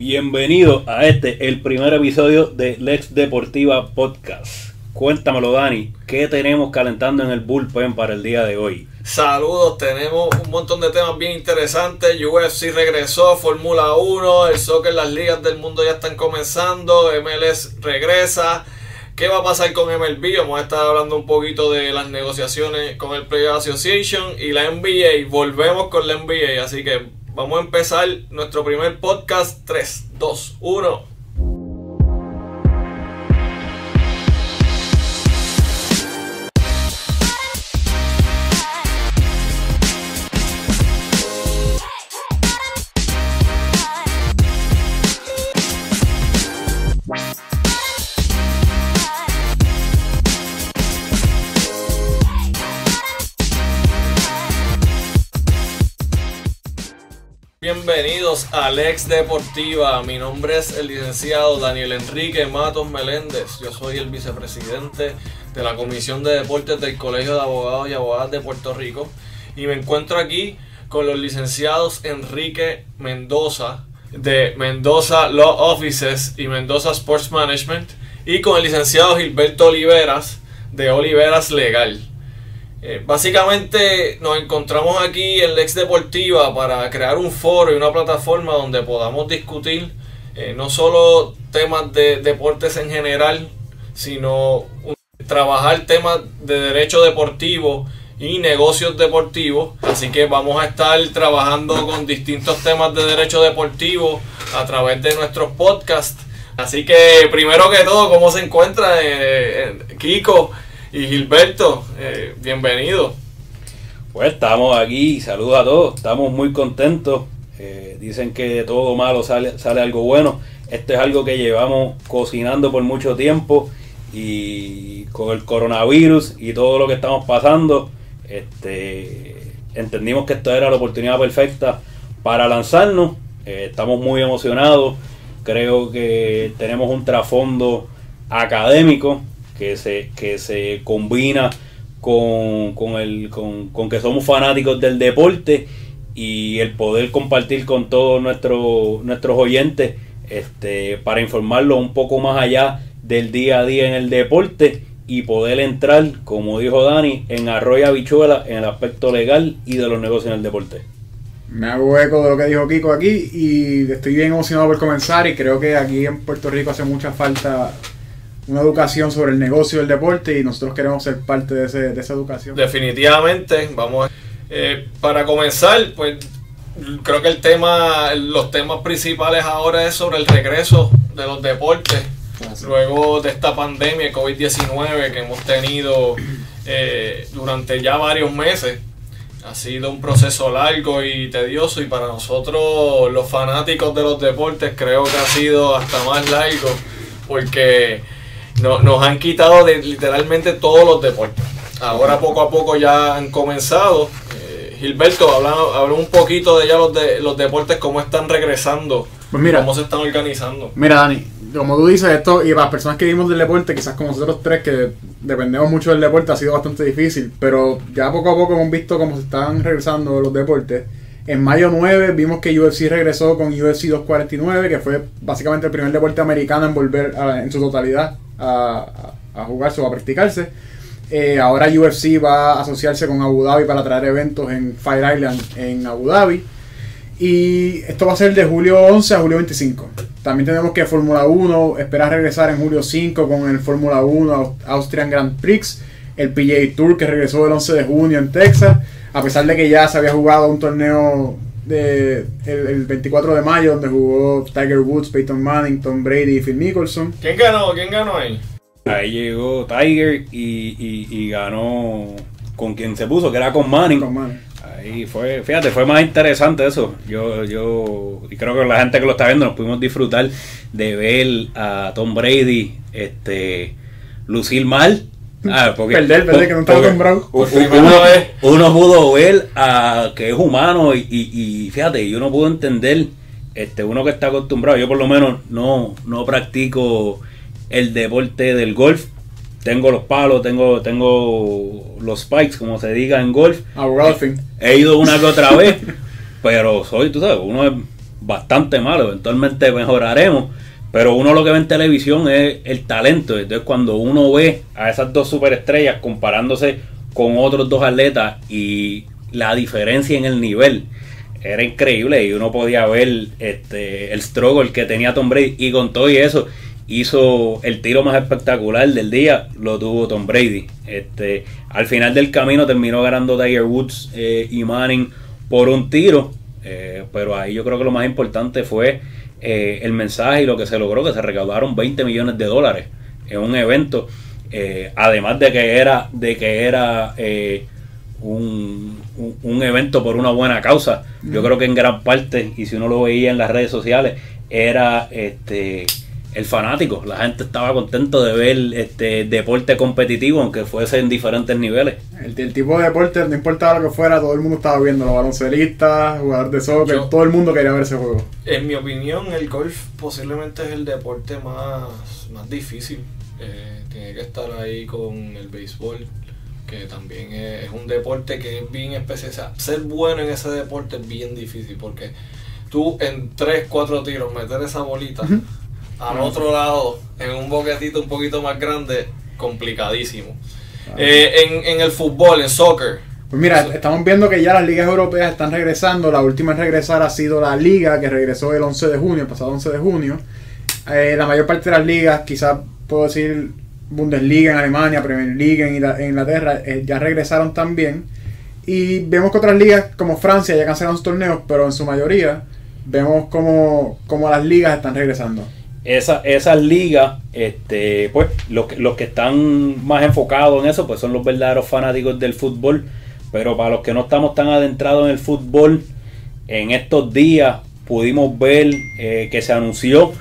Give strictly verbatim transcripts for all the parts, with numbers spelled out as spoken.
Bienvenido a este, el primer episodio de Lex Deportiva Podcast. Cuéntamelo, Dani, ¿qué tenemos calentando en el bullpen para el día de hoy? Saludos, tenemos un montón de temas bien interesantes. U F C regresó, Fórmula uno, el soccer, las ligas del mundo ya están comenzando, M L B regresa. ¿Qué va a pasar con M L B? Vamos a estar hablando un poquito de las negociaciones con el Players Association y la N B A. Volvemos con la N B A, así que vamos a empezar nuestro primer podcast. tres, dos, uno. Bienvenidos a Lex Deportiva. Mi nombre es el licenciado Daniel Enrique Matos Meléndez. Yo soy el vicepresidente de la Comisión de Deportes del Colegio de Abogados y Abogadas de Puerto Rico. Y me encuentro aquí con los licenciados Enrique Mendoza de Mendoza Law Offices y Mendoza Sports Management. Y con el licenciado Gilberto Oliveras de Oliveras Legal. Eh, básicamente nos encontramos aquí en Lex Deportiva para crear un foro y una plataforma donde podamos discutir eh, no solo temas de deportes en general, sino un, trabajar temas de derecho deportivo y negocios deportivos. Así que vamos a estar trabajando con distintos temas de derecho deportivo a través de nuestros podcasts. Así que primero que todo, ¿cómo se encuentra eh, eh, Kiko? Y Gilberto, eh, bienvenido. Pues estamos aquí, saludos a todos, estamos muy contentos. Eh, dicen que de todo malo sale, sale algo bueno. Esto es algo que llevamos cocinando por mucho tiempo y con el coronavirus y todo lo que estamos pasando, este, entendimos que esta era la oportunidad perfecta para lanzarnos. Eh, estamos muy emocionados, creo que tenemos un trasfondo académico que se que se combina con, con, el, con, con que somos fanáticos del deporte y el poder compartir con todos nuestros nuestros oyentes este para informarlos un poco más allá del día a día en el deporte y poder entrar, como dijo Dani, en arroyo y habichuela en el aspecto legal y de los negocios en el deporte. Me hago eco de lo que dijo Kiko aquí y estoy bien emocionado por comenzar, y creo que aquí en Puerto Rico hace mucha falta una educación sobre el negocio del deporte y nosotros queremos ser parte de, ese, de esa educación. Definitivamente, vamos a, eh, para comenzar, pues creo que el tema, los temas principales ahora es sobre el regreso de los deportes. Así. Luego de esta pandemia de COVID diecinueve que hemos tenido eh, durante ya varios meses. Ha sido un proceso largo y tedioso, y para nosotros los fanáticos de los deportes creo que ha sido hasta más largo, porque No, nos han quitado de literalmente todos los deportes. Ahora poco a poco ya han comenzado. Eh, Gilberto, habla, habla un poquito de ya los, de, los deportes, cómo están regresando, pues mira, cómo se están organizando. Mira, Dani, como tú dices esto, y para las personas que vivimos del deporte, quizás como nosotros tres que dependemos mucho del deporte, ha sido bastante difícil, pero ya poco a poco hemos visto cómo se están regresando los deportes. En mayo nueve vimos que U F C regresó con U F C doscientos cuarenta y nueve, que fue básicamente el primer deporte americano en volver a, en su totalidad a, a, a jugarse o a practicarse. Eh, ahora U F C va a asociarse con Abu Dhabi para traer eventos en Fire Island en Abu Dhabi. Y esto va a ser de julio once a julio veinticinco. También tenemos que Fórmula uno espera regresar en julio cinco con el Fórmula uno Austrian Grand Prix. El P G A Tour, que regresó el once de junio en Texas, a pesar de que ya se había jugado un torneo de, el, el veinticuatro de mayo, donde jugó Tiger Woods, Peyton Manning, Tom Brady y Phil Mickelson. ¿Quién ganó? ¿Quién ganó ahí? Ahí llegó Tiger y, y, y ganó con quien se puso, que era con Manning. Con Manning. Ahí fue, fíjate, fue más interesante eso. Yo, yo y creo que la gente que lo está viendo nos pudimos disfrutar de ver a Tom Brady este, lucir mal. Ah, porque, perder, perder, por, que no estaba acostumbrado. Uno, uno pudo ver a que es humano y, y, y fíjate, y uno pudo entender, este, uno que está acostumbrado. Yo por lo menos no, no practico el deporte del golf. Tengo los palos, tengo, tengo los spikes, como se diga en golf. He, he ido una que otra vez, pero soy, tú sabes, uno es bastante malo, eventualmente mejoraremos, pero uno lo que ve en televisión es el talento. Entonces cuando uno ve a esas dos superestrellas comparándose con otros dos atletas y la diferencia en el nivel era increíble, y uno podía ver este el struggle que tenía Tom Brady, y con todo y eso hizo el tiro más espectacular del día, lo tuvo Tom Brady. Este, al final del camino terminó ganando Tiger Woods eh, y Manning por un tiro, eh, pero ahí yo creo que lo más importante fue eh, el mensaje y lo que se logró, que se recaudaron veinte millones de dólares en un evento, eh, además de que era de que era eh, Un, un, un evento por una buena causa. Yo creo que en gran parte, y si uno lo veía en las redes sociales, era este el fanático, la gente estaba contento de ver este deporte competitivo, aunque fuese en diferentes niveles. El, el tipo de deporte, no importaba lo que fuera, todo el mundo estaba viendo, los baloncelistas, jugadores de soccer, Yo, todo el mundo quería ver ese juego. En mi opinión, el golf posiblemente es el deporte más, más difícil, eh, tiene que estar ahí con el béisbol, que también es un deporte que es bien especial. O sea, ser bueno en ese deporte es bien difícil, porque tú en tres, cuatro tiros meter esa bolita uh-huh. al otro lado en un boquetito un poquito más grande, complicadísimo. Uh-huh. eh, en, en el fútbol, en soccer. Pues mira, eso. Estamos viendo que ya las ligas europeas están regresando. La última en regresar ha sido la liga, que regresó el once de junio, el pasado once de junio. Eh, la mayor parte de las ligas, quizás puedo decir Bundesliga en Alemania, Premier League en Inglaterra, eh, ya regresaron también, y vemos que otras ligas como Francia ya cancelaron sus torneos, pero en su mayoría vemos como, como las ligas están regresando. Esa, esas ligas, este, pues los que, los que están más enfocados en eso pues son los verdaderos fanáticos del fútbol, pero para los que no estamos tan adentrados en el fútbol, en estos días pudimos ver eh, que se anunció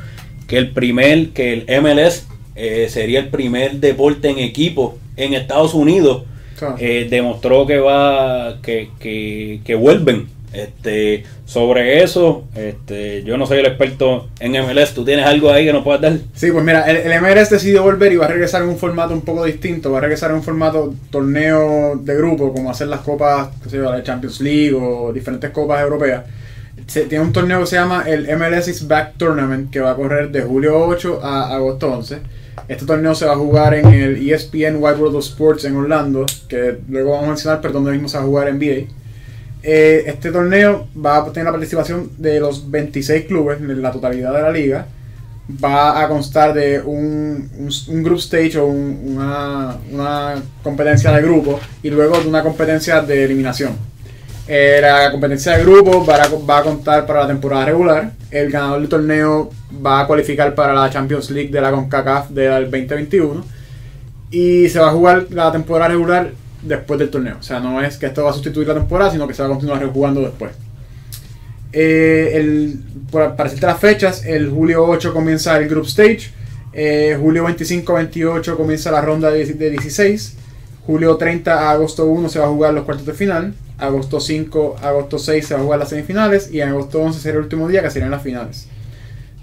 que el primer, que el M L S Eh, sería el primer deporte en equipo en Estados Unidos. Claro. Eh, demostró que va que, que, que vuelven. Este, sobre eso, este, yo no soy el experto en M L S. ¿Tú tienes algo ahí que nos puedas dar? Sí, pues mira, el, el M L S decidió volver y va a regresar en un formato un poco distinto. Va a regresar en un formato torneo de grupo, como hacer las copas, qué sé yo, la Champions League o diferentes copas europeas. Se, tiene un torneo que se llama el M L S Is Back Tournament, que va a correr de julio ocho a agosto once. Este torneo se va a jugar en el E S P N Wide World of Sports en Orlando, que luego vamos a mencionar, pero donde mismo se va a jugar N B A. Eh, este torneo va a tener la participación de los veintiséis clubes, de la totalidad de la liga. Va a constar de un, un, un group stage o un, una, una competencia de grupo, y luego de una competencia de eliminación. Eh, la competencia de grupo va a, va a contar para la temporada regular. El ganador del torneo va a cualificar para la Champions League de la CONCACAF del veinte veintiuno, y se va a jugar la temporada regular después del torneo. O sea, no es que esto va a sustituir la temporada, sino que se va a continuar jugando después. Eh, el, para decirte las fechas, el julio ocho comienza el Group Stage, eh, julio veinticinco a veintiocho comienza la ronda de, de dieciséis, julio treinta a agosto uno se va a jugar los cuartos de final, agosto cinco, agosto seis se va a jugar las semifinales, y en agosto once será el último día, que serían las finales.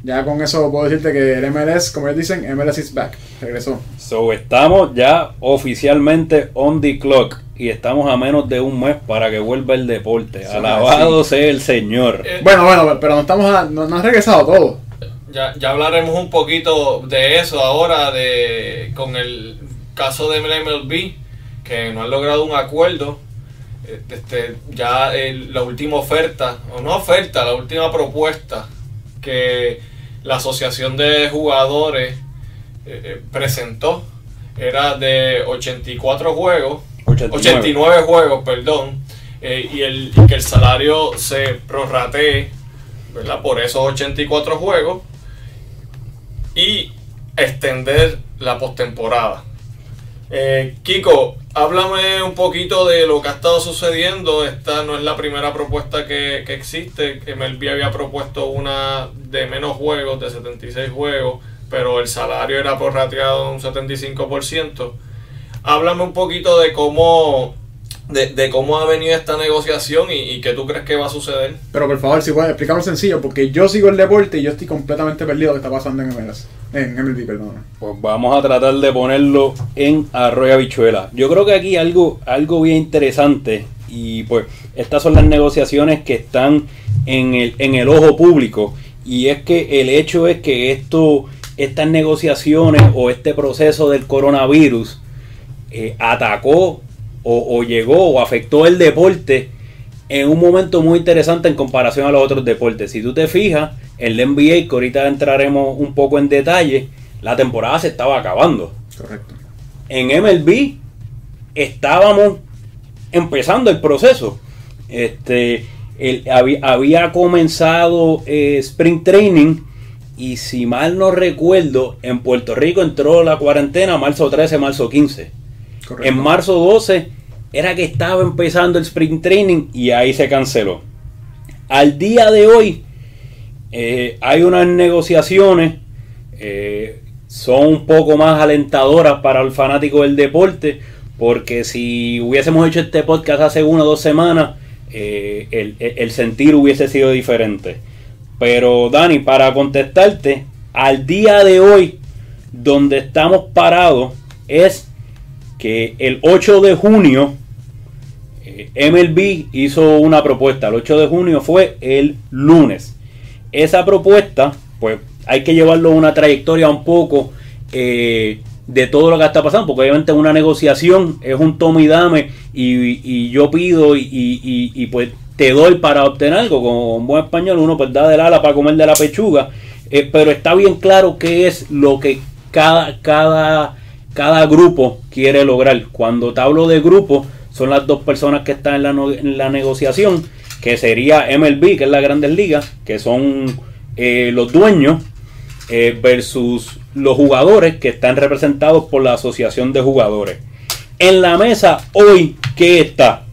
Ya con eso puedo decirte que el M L S, como ellos dicen, M L S is back, regresó. So estamos ya oficialmente on the clock, y estamos a menos de un mes para que vuelva el deporte. So, alabado sí. sea el Señor. Eh, bueno, bueno, pero no estamos a, no, no han regresado todo. Ya, ya hablaremos un poquito de eso ahora, de con el caso de M L B, que no han logrado un acuerdo. Este, ya el, la última oferta, o no oferta, la última propuesta que la asociación de jugadores eh, presentó era de ochenta y cuatro juegos, ochenta y nueve juegos, perdón, eh, y, el, y que el salario se prorratee, ¿verdad?, por esos ochenta y cuatro juegos, y extender la postemporada. Eh, Kiko, háblame un poquito de lo que ha estado sucediendo. Esta no es la primera propuesta que, que existe. M L B había propuesto una de menos juegos, de setenta y seis juegos, pero el salario era prorrateado un setenta y cinco por ciento. Háblame un poquito de cómo, de, de cómo ha venido esta negociación y, y qué tú crees que va a suceder. Pero por favor, si puedes explicarlo sencillo, porque yo sigo el deporte y yo estoy completamente perdido de lo que está pasando en M L S. En M L B, perdón. Pues vamos a tratar de ponerlo en arroyo habichuela. Yo creo que aquí algo, algo bien interesante, y pues estas son las negociaciones que están en el, en el ojo público, y es que el hecho es que esto, estas negociaciones o este proceso del coronavirus eh, atacó o, o llegó o afectó el deporte en un momento muy interesante en comparación a los otros deportes. Si tú te fijas, el N B A, que ahorita entraremos un poco en detalle, la temporada se estaba acabando. Correcto. En M L B estábamos empezando el proceso. Este, el, había, había comenzado eh, Spring Training, y si mal no recuerdo, en Puerto Rico entró la cuarentena marzo trece, marzo quince. Correcto. En marzo doce era que estaba empezando el Spring Training, y ahí se canceló. Al día de hoy eh, hay unas negociaciones, eh, son un poco más alentadoras para el fanático del deporte, porque si hubiésemos hecho este podcast hace una o dos semanas, eh, el, el sentir hubiese sido diferente. Pero Dani, para contestarte, al día de hoy, donde estamos parados es que el ocho de junio eh, M L B hizo una propuesta. El ocho de junio fue el lunes. Esa propuesta, pues hay que llevarlo a una trayectoria un poco eh, de todo lo que está pasando, porque obviamente una negociación es un toma y dame, y, y yo pido y, y, y pues te doy para obtener algo. Con buen español, uno pues da del ala para comer de la pechuga, eh, pero está bien claro qué es lo que cada, cada, cada grupo quiere lograr. Cuando te hablo de grupo, son las dos personas que están en la, no, en la negociación, que sería M L B, que es la Grandes Ligas, que son eh, los dueños, eh, versus los jugadores, que están representados por la Asociación de Jugadores. En la mesa hoy, ¿qué está?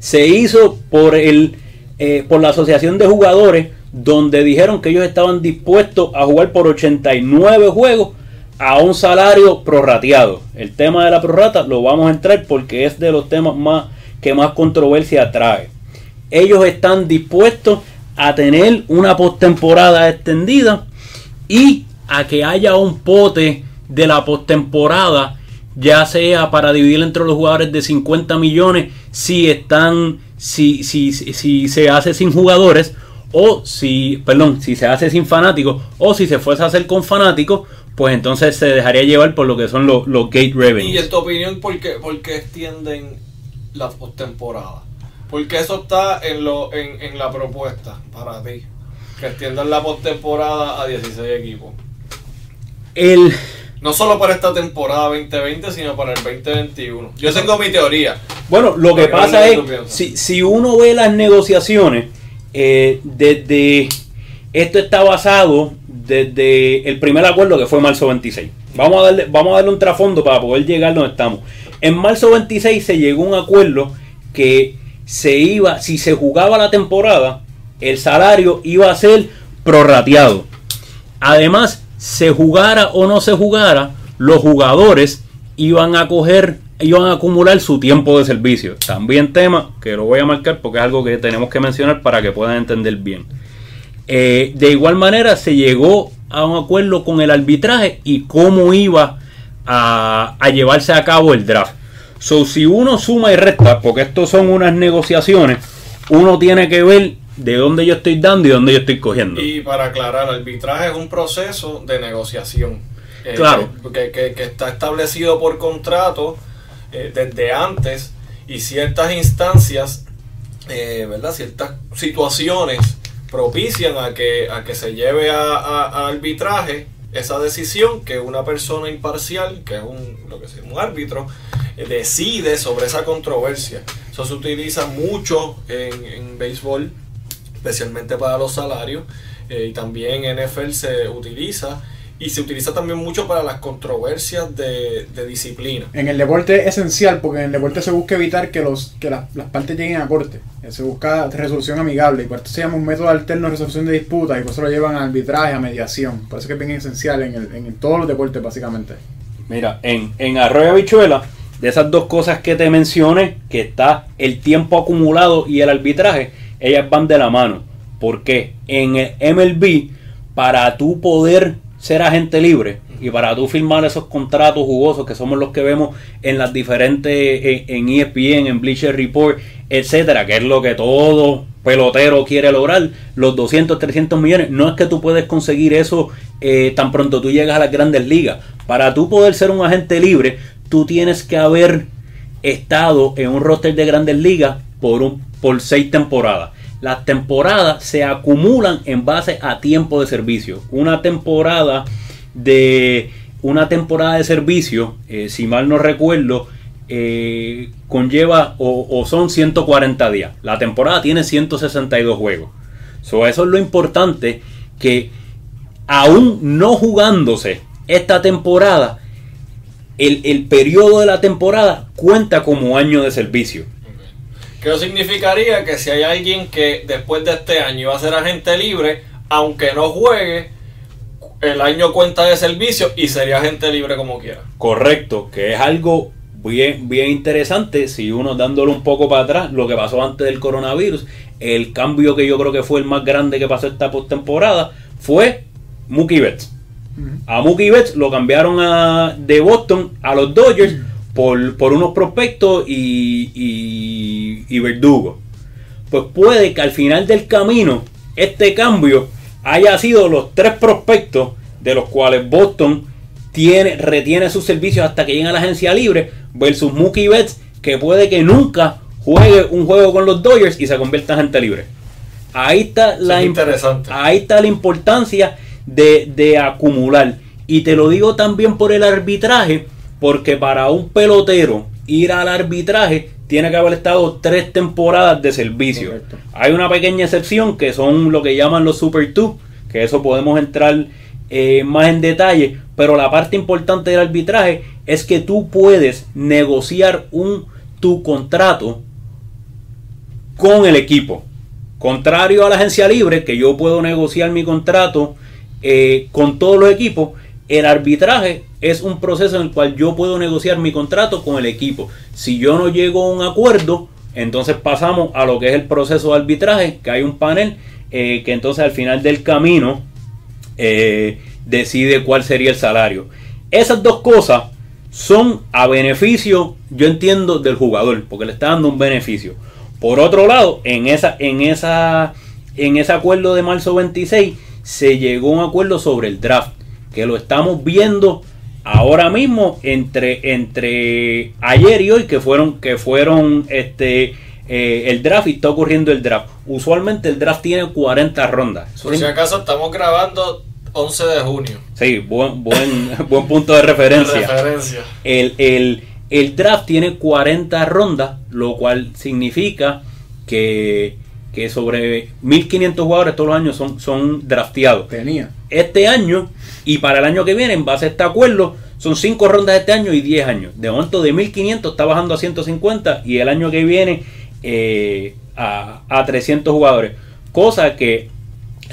Se hizo por, el, eh, por la Asociación de Jugadores, donde dijeron que ellos estaban dispuestos a jugar por ochenta y nueve juegos a un salario prorrateado. El tema de la prorrata lo vamos a entrar porque es de los temas más que más controversia trae. Ellos están dispuestos a tener una postemporada extendida y a que haya un pote de la postemporada, ya sea para dividir entre los jugadores, de cincuenta millones si están si, si, si, si se hace sin jugadores, o si perdón, si se hace sin fanáticos, o si se fuese a hacer con fanáticos, pues entonces se dejaría llevar por lo que son los, los gate revenues. Y en tu opinión, ¿por qué, por qué extienden la postemporada? Porque eso está en lo en, en la propuesta para ti, que extiendan la postemporada a dieciséis equipos. El, no solo para esta temporada veinte veinte, sino para el veinte veintiuno. Yo tengo mi teoría. Bueno, lo que pasa es, si, si uno ve las negociaciones, eh, desde esto está basado desde el primer acuerdo, que fue marzo veintiséis. Vamos a darle, vamos a darle un trasfondo para poder llegar donde estamos. En marzo veintiséis se llegó a un acuerdo que se iba, si se jugaba la temporada, el salario iba a ser prorrateado. Además, se jugara o no se jugara, los jugadores iban a coger, iban a acumular su tiempo de servicio. También tema que lo voy a marcar porque es algo que tenemos que mencionar para que puedan entender bien. Eh, de igual manera, se llegó a un acuerdo con el arbitraje y cómo iba a, a llevarse a cabo el draft. So, si uno suma y resta, porque estos son unas negociaciones, uno tiene que ver de dónde yo estoy dando y dónde yo estoy cogiendo. Y para aclarar, el arbitraje es un proceso de negociación. Eh, claro. Que, que, que está establecido por contrato eh, desde antes, y ciertas instancias, eh, ¿verdad? Ciertas situaciones propician a que, a que se lleve a, a, a arbitraje esa decisión, que una persona imparcial, que es un, lo que sea, un árbitro, eh, decide sobre esa controversia. Eso se utiliza mucho en, en béisbol, especialmente para los salarios, eh, y también en N F L se utiliza, y se utiliza también mucho para las controversias de, de disciplina. En el deporte es esencial, porque en el deporte se busca evitar que los que las, las partes lleguen a corte, se busca resolución amigable, y por eso se llama un método alterno de resolución de disputas, y por eso lo llevan a arbitraje, a mediación. Por eso que es bien esencial en, el, en todos los deportes básicamente. Mira, en, en Arroyo Habichuela, de esas dos cosas que te mencioné, que está el tiempo acumulado y el arbitraje, ellas van de la mano. ¿Por qué? En el M L B, para tú poder ser agente libre y para tú firmar esos contratos jugosos que somos los que vemos en las diferentes, en, en E S P N, en Bleacher Report, etcétera, que es lo que todo pelotero quiere lograr los doscientos, trescientos millones. No es que tú puedes conseguir eso eh, tan pronto tú llegas a las grandes ligas. Para tú poder ser un agente libre, tú tienes que haber estado en un roster de grandes ligas por, un, por seis temporadas. Las temporadas se acumulan en base a tiempo de servicio. Una temporada de, una temporada de servicio, eh, si mal no recuerdo, Eh, conlleva o, o son ciento cuarenta días. La temporada tiene ciento sesenta y dos juegos. So, eso es lo importante, que aún no jugándose esta temporada, el, el periodo de la temporada cuenta como año de servicio. Okay. Que eso significaría que si hay alguien que después de este año va a ser agente libre, aunque no juegue, el año cuenta de servicio y sería agente libre como quiera. Correcto, que es algo bien, bien interesante. Si uno dándole un poco para atrás, lo que pasó antes del coronavirus, el cambio que yo creo que fue el más grande que pasó esta postemporada fue Mookie Betts. A Mookie Betts lo cambiaron a, de Boston a los Dodgers por, por unos prospectos y, y, y Verdugo. Pues puede que al final del camino este cambio haya sido los tres prospectos de los cuales Boston tiene, retiene sus servicios hasta que lleguen a la agencia libre, versus Mookie Betts, que puede que nunca juegue un juego con los Dodgers y se convierta en agente libre. Ahí está la, es interesante. Ahí está la importancia de, de acumular. Y te lo digo también por el arbitraje, porque para un pelotero ir al arbitraje tiene que haber estado tres temporadas de servicio. Correcto. Hay una pequeña excepción que son lo que llaman los Super Two, que eso podemos entrar Eh, más en detalle, pero la parte importante del arbitraje es que tú puedes negociar un, tu contrato con el equipo, contrario a la agencia libre, que yo puedo negociar mi contrato eh, con todos los equipos. El arbitraje es un proceso en el cual yo puedo negociar mi contrato con el equipo. Si yo no llego a un acuerdo, entonces pasamos a lo que es el proceso de arbitraje, que hay un panel eh, que entonces al final del camino Eh, decide cuál sería el salario. Esas dos cosas son a beneficio, yo entiendo, del jugador, porque le está dando un beneficio. Por otro lado, en esa, en esa, en ese acuerdo de marzo veintiséis se llegó a un acuerdo sobre el draft, que lo estamos viendo ahora mismo entre, entre ayer y hoy, que fueron, que fueron este Eh, el draft, y está ocurriendo el draft. Usualmente el draft tiene cuarenta rondas. Por si acaso, estamos grabando once de junio. Sí, buen, buen, buen punto de referencia. De referencia. El, el, el draft tiene cuarenta rondas, lo cual significa que, que sobre mil quinientos jugadores todos los años son, son drafteados. Tenía. Este año y para el año que viene, en base a este acuerdo, son cinco rondas este año y diez años. De momento de mil quinientos está bajando a ciento cincuenta y el año que viene Eh, a, a trescientos jugadores, cosa que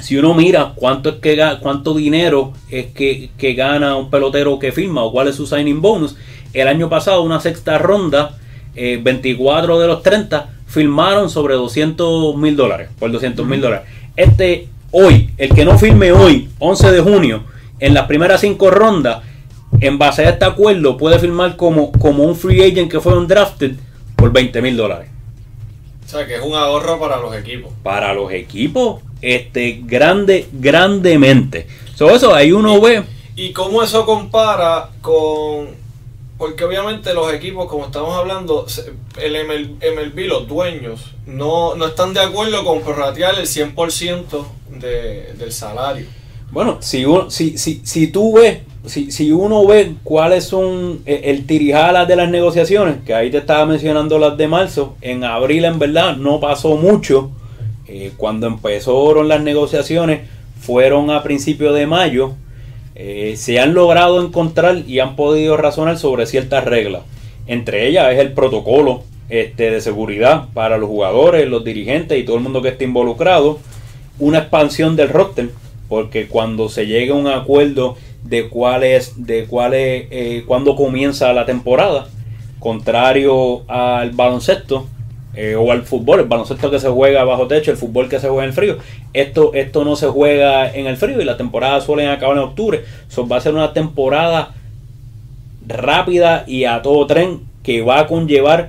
si uno mira cuánto es que cuánto dinero es que, que gana un pelotero que firma o cuál es su signing bonus. El año pasado, una sexta ronda, eh, veinticuatro de los treinta firmaron sobre doscientos mil dólares, por doscientos mil dólares. Este hoy, el que no firme hoy, once de junio, en las primeras cinco rondas, en base a este acuerdo, puede firmar como, como un free agent que fue un drafted por veinte mil dólares. O sea, que es un ahorro para los equipos. Para los equipos, este, grande, grandemente. So, eso, ahí uno y, ve. ¿Y cómo eso compara con...? Porque obviamente los equipos, como estamos hablando, el M L B, los dueños, no, no están de acuerdo con prorratear el cien por ciento de, del salario. Bueno, si, uno, si, si, si tú ves, si, si uno ve cuáles son el tirijalas de las negociaciones, que ahí te estaba mencionando las de marzo, en abril en verdad no pasó mucho. Eh, cuando empezaron las negociaciones fueron a principios de mayo. Eh, se han logrado encontrar y han podido razonar sobre ciertas reglas. Entre ellas es el protocolo este, de seguridad para los jugadores, los dirigentes y todo el mundo que esté involucrado. Una expansión del roster, porque cuando se llegue a un acuerdo de cuál es, de cuál es, eh, cuándo comienza la temporada, contrario al baloncesto eh, o al fútbol, el baloncesto que se juega bajo techo, el fútbol que se juega en el frío, esto, esto no se juega en el frío y la temporada suele acabar en octubre. Eso va a ser una temporada rápida y a todo tren que va a conllevar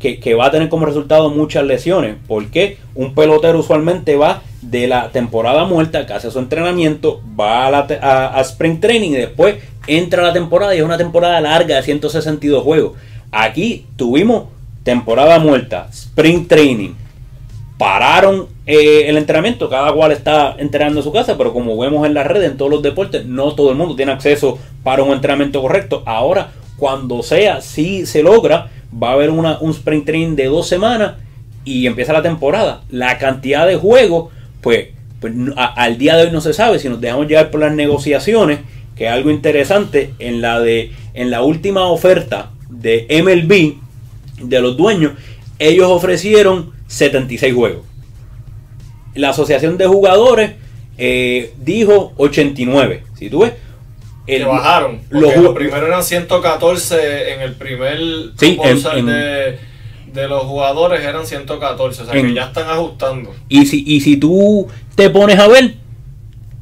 que, que va a tener como resultado muchas lesiones, porque un pelotero usualmente va de la temporada muerta, que hace su entrenamiento, va a, la, a, a sprint training y después entra la temporada, y es una temporada larga de ciento sesenta y dos juegos. Aquí tuvimos temporada muerta, sprint training, pararon eh, el entrenamiento, cada cual está entrenando en su casa, pero como vemos en las redes, en todos los deportes, no todo el mundo tiene acceso para un entrenamiento correcto. Ahora, cuando sea, si se logra, va a haber una, un sprint training de dos semanas y empieza la temporada. La cantidad de juegos, pues, pues a, al día de hoy no se sabe. Si nos dejamos llevar por las negociaciones, que es algo interesante, en la, de, en la última oferta de M L B, de los dueños, ellos ofrecieron setenta y seis juegos. La asociación de jugadores eh, dijo ochenta y nueve. Si tú ves, el, que bajaron, los, los primeros eran ciento catorce en el primer, sí, en, en, de, de los jugadores eran ciento catorce, o sea en, que ya están ajustando. Y si, y si tú te pones a ver,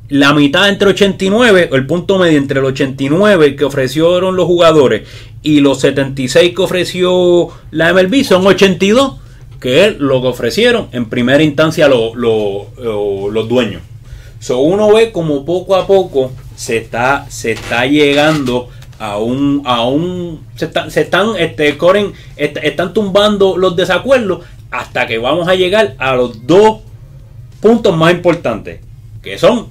la mitad entre ochenta y nueve, el punto medio entre el ochenta y nueve que ofrecieron los jugadores y los setenta y seis que ofreció la M L B, son ochenta y dos, que es lo que ofrecieron en primera instancia lo, lo, lo, los dueños. So, uno ve como poco a poco se está, se está llegando a un, a un se, está, se están este, corren, est están tumbando los desacuerdos hasta que vamos a llegar a los dos puntos más importantes, que son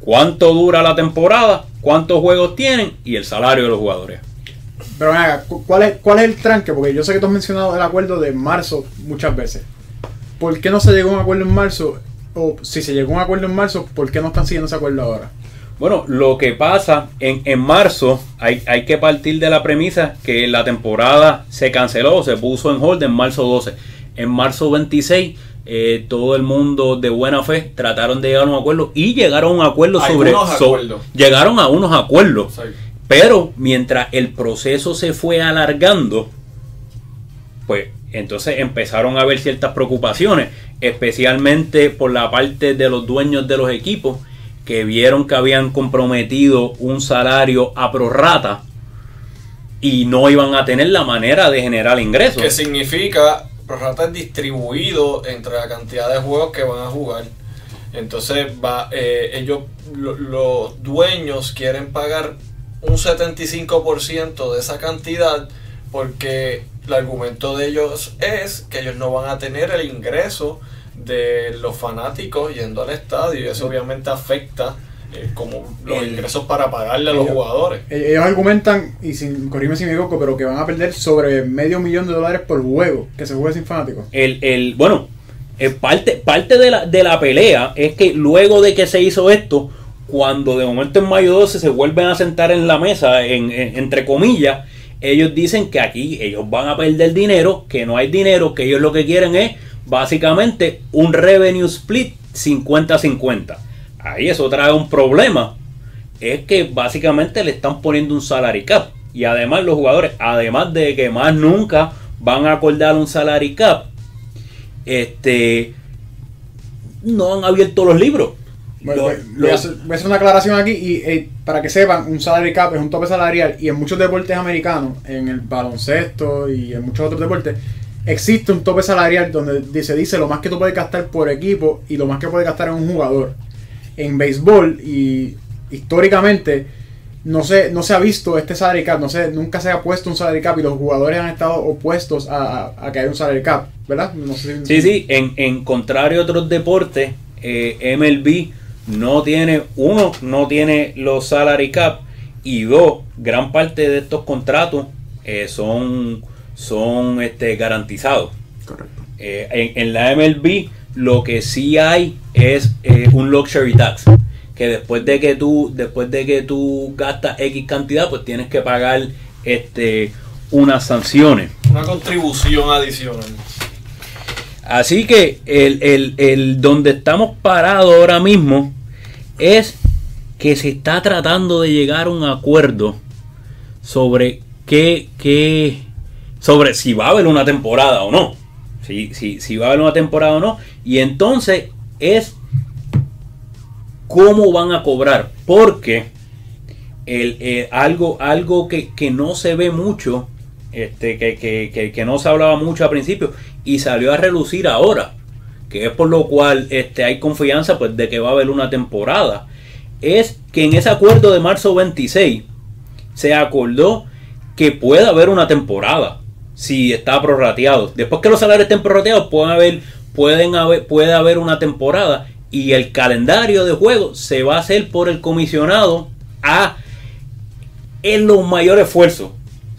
cuánto dura la temporada, cuántos juegos tienen y el salario de los jugadores. Pero ¿cuál es, cuál es el tranque? Porque yo sé que tú has mencionado el acuerdo de marzo muchas veces. ¿Por qué no se llegó a un acuerdo en marzo? O si se llegó a un acuerdo en marzo, ¿por qué no están siguiendo ese acuerdo ahora? Bueno, lo que pasa en, en marzo, hay, hay que partir de la premisa que la temporada se canceló, se puso en hold en marzo doce. En marzo veintiséis, eh, todo el mundo de buena fe trataron de llegar a un acuerdo y llegaron a un acuerdo sobre eso. Llegaron a unos acuerdos. Sí. Pero mientras el proceso se fue alargando, pues entonces empezaron a haber ciertas preocupaciones, especialmente por la parte de los dueños de los equipos, que vieron que habían comprometido un salario a prorrata y no iban a tener la manera de generar ingresos. ¿Qué significa? Prorrata es distribuido entre la cantidad de juegos que van a jugar. Entonces va, eh, ellos, lo, los dueños quieren pagar un setenta y cinco por ciento de esa cantidad, porque el argumento de ellos es que ellos no van a tener el ingreso de los fanáticos yendo al estadio, y eso obviamente afecta eh, como los ingresos para pagarle a los ellos, jugadores. Ellos argumentan, y sin corríme si me equivoco, pero que van a perder sobre medio millón de dólares por juego que se juegue sin fanáticos. El, el, bueno, el parte, parte de, la, de la pelea es que luego de que se hizo esto, cuando de momento en mayo doce se vuelven a sentar en la mesa, en, en, entre comillas, ellos dicen que aquí ellos van a perder dinero, que no hay dinero, que ellos lo que quieren es básicamente un revenue split cincuenta a cincuenta. Ahí eso trae un problema, es que básicamente le están poniendo un salary cap, y además los jugadores, además de que más nunca van a acordar un salary cap, este, no han abierto los libros. Voy, voy, voy, a hacer, voy a hacer una aclaración aquí y eh, para que sepan, un salary cap es un tope salarial, y en muchos deportes americanos, en el baloncesto y en muchos otros deportes, existe un tope salarial donde se dice lo más que tú puedes gastar por equipo y lo más que puedes gastar en un jugador. En béisbol, y históricamente no se, no se ha visto este salary cap, no se, nunca se ha puesto un salary cap, y los jugadores han estado opuestos a, a, a que haya un salary cap, ¿verdad? No sé si, sí, sí, en, en contrario a otros deportes, eh, M L B no tiene, uno, no tiene los salary cap, y dos, gran parte de estos contratos eh, son, son este, garantizados. Correcto. Eh, en, en la M L B lo que sí hay es eh, un luxury tax, que después de que tú, después de que tú gastas X cantidad, pues tienes que pagar este, unas sanciones. Una contribución adicional. Así que el, el, el donde estamos parados ahora mismo es que se está tratando de llegar a un acuerdo sobre qué, qué sobre si va a haber una temporada o no. Si, si, si va a haber una temporada o no. Y entonces es cómo van a cobrar. Porque el, el, algo, algo que, que no se ve mucho este, que, que, que, que no se hablaba mucho al principio y salió a relucir ahora, que es por lo cual este, hay confianza pues de que va a haber una temporada, es que en ese acuerdo de marzo veintiséis se acordó que puede haber una temporada si está prorrateado. Después que los salarios estén prorrateados, pueden haber, pueden haber, puede haber una temporada, y el calendario de juego se va a hacer por el comisionado a en los mayores esfuerzos.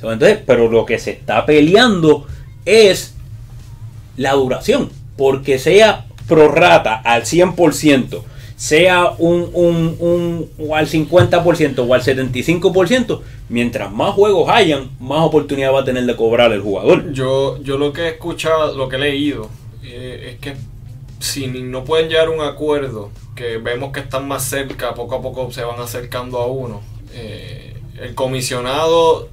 Entonces, pero lo que se está peleando es la duración, porque sea prorrata al cien por ciento, sea un, un, un, un al cincuenta por ciento o al setenta y cinco por ciento, mientras más juegos hayan, más oportunidad va a tener de cobrar el jugador. Yo, yo lo que he escuchado, lo que he leído, eh, es que si no pueden llegar a un acuerdo, que vemos que están más cerca, poco a poco se van acercando a uno, eh, el comisionado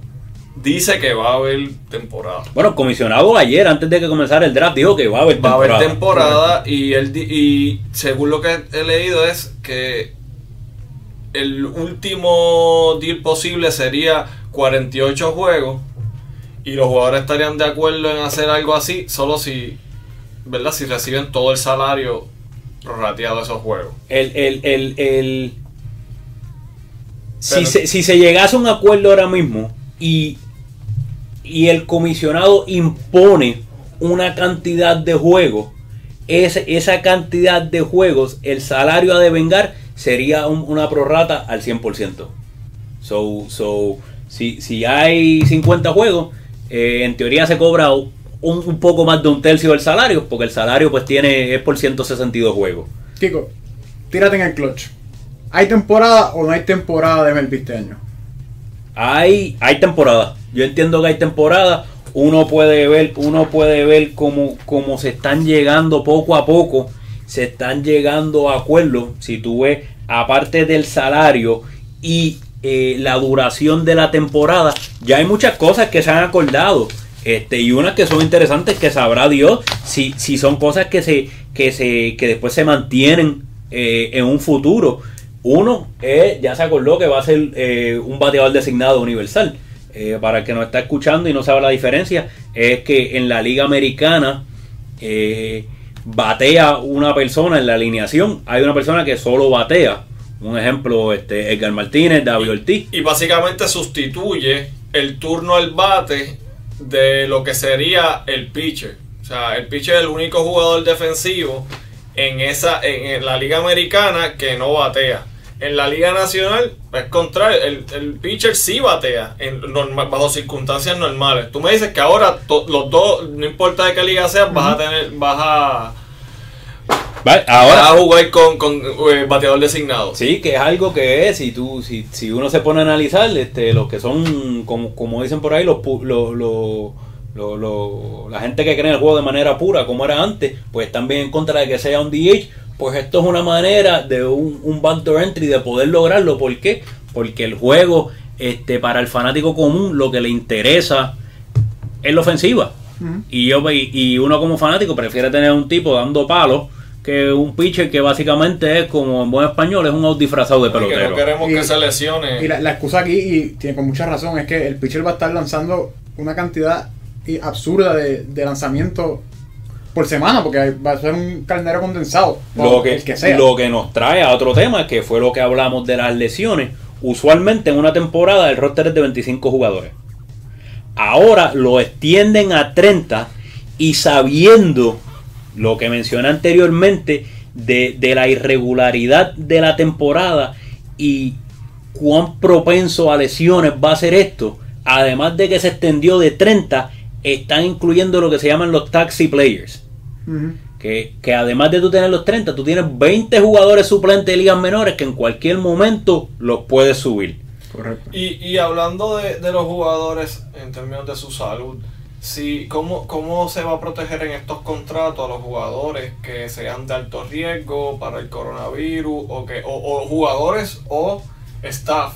dice que va a haber temporada. Bueno, el comisionado ayer, antes de que comenzara el draft, dijo que va a haber temporada. Va a haber temporada y, él, y según lo que he leído es que el último deal posible sería cuarenta y ocho juegos y los jugadores estarían de acuerdo en hacer algo así solo si, ¿verdad?, si reciben todo el salario prorrateado de esos juegos. El... el, el, el... Si, se, si se llegase a un acuerdo ahora mismo y, y el comisionado impone una cantidad de juegos, es, esa cantidad de juegos, el salario a devengar sería un, una prorrata al cien por ciento. So, so si, si hay cincuenta juegos, eh, en teoría se cobra un, un poco más de un tercio del salario, porque el salario pues tiene, es por ciento sesenta y dos juegos. Chico, tírate en el clutch. ¿Hay temporada o no hay temporada de M L B este año? Hay, hay temporada. Yo entiendo que hay temporada. Uno puede ver, uno puede ver cómo, cómo se están llegando poco a poco. Se están llegando a acuerdos. Si tú ves, aparte del salario y eh, la duración de la temporada, ya hay muchas cosas que se han acordado. Este, y unas que son interesantes, que sabrá Dios si, si son cosas que se, que se, que después se mantienen eh, en un futuro. Uno, eh, ya se acordó que va a ser eh, un bateador designado universal. Eh, para el que nos está escuchando y no sabe la diferencia, es que en la liga americana eh, batea una persona en la alineación. Hay una persona que solo batea. Un ejemplo, este, Edgar Martínez, David Ortiz. Y básicamente sustituye el turno al bate de lo que sería el pitcher. O sea, el pitcher es el único jugador defensivo en, esa, en la liga americana que no batea. En la Liga Nacional es contrario, el, el pitcher sí batea en normal, bajo circunstancias normales. Tú me dices que ahora to, los dos, no importa de qué liga seas, uh-huh, vas a tener, vas a, vale, ahora, vas a jugar con, con eh, bateador designado. Sí, que es algo que es, si tú, si, si uno se pone a analizar, este, los que son, como, como dicen por ahí, los, los, los Lo, lo, la gente que cree en el juego de manera pura como era antes, pues también en contra de que sea un D H, pues esto es una manera de un, un backdoor entry de poder lograrlo. ¿Por qué? Porque el juego, este, para el fanático común, lo que le interesa es la ofensiva. Uh-huh. Y yo y, y uno como fanático prefiere tener un tipo dando palos que un pitcher que básicamente es, como en buen español, es un out disfrazado de pelotero. Porque no queremos y, que se lesione. Y la, la excusa aquí, y tiene con mucha razón, es que el pitcher va a estar lanzando una cantidad y absurda de, de lanzamiento por semana, porque va a ser un calendario condensado, lo que, el que sea. Lo que nos trae a otro tema, que fue lo que hablamos de las lesiones. Usualmente en una temporada el roster es de veinticinco jugadores. Ahora lo extienden a treinta, y sabiendo lo que mencioné anteriormente de, de la irregularidad de la temporada y cuán propenso a lesiones va a ser esto, además de que se extendió de treinta, están incluyendo lo que se llaman los taxi players. Uh-huh. que, que además de tú tener los treinta, tú tienes veinte jugadores suplentes de ligas menores que en cualquier momento los puedes subir. Correcto. Y, y hablando de, de los jugadores en términos de su salud, si, ¿cómo, ¿cómo se va a proteger en estos contratos a los jugadores que sean de alto riesgo para el coronavirus, o, que, o, o jugadores o staff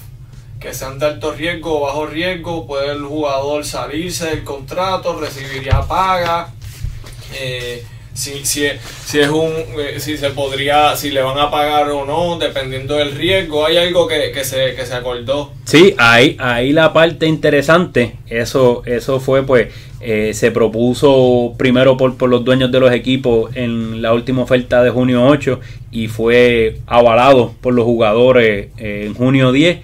que sean de alto riesgo o bajo riesgo? ¿Puede el jugador salirse del contrato? ¿Recibiría paga? Eh, si, si, si es un si se podría, si le van a pagar o no, dependiendo del riesgo. Hay algo que, que se que se acordó. Sí, ahí ahí la parte interesante. Eso eso fue pues eh, se propuso primero por por los dueños de los equipos en la última oferta de junio ocho y fue avalado por los jugadores eh, en junio diez.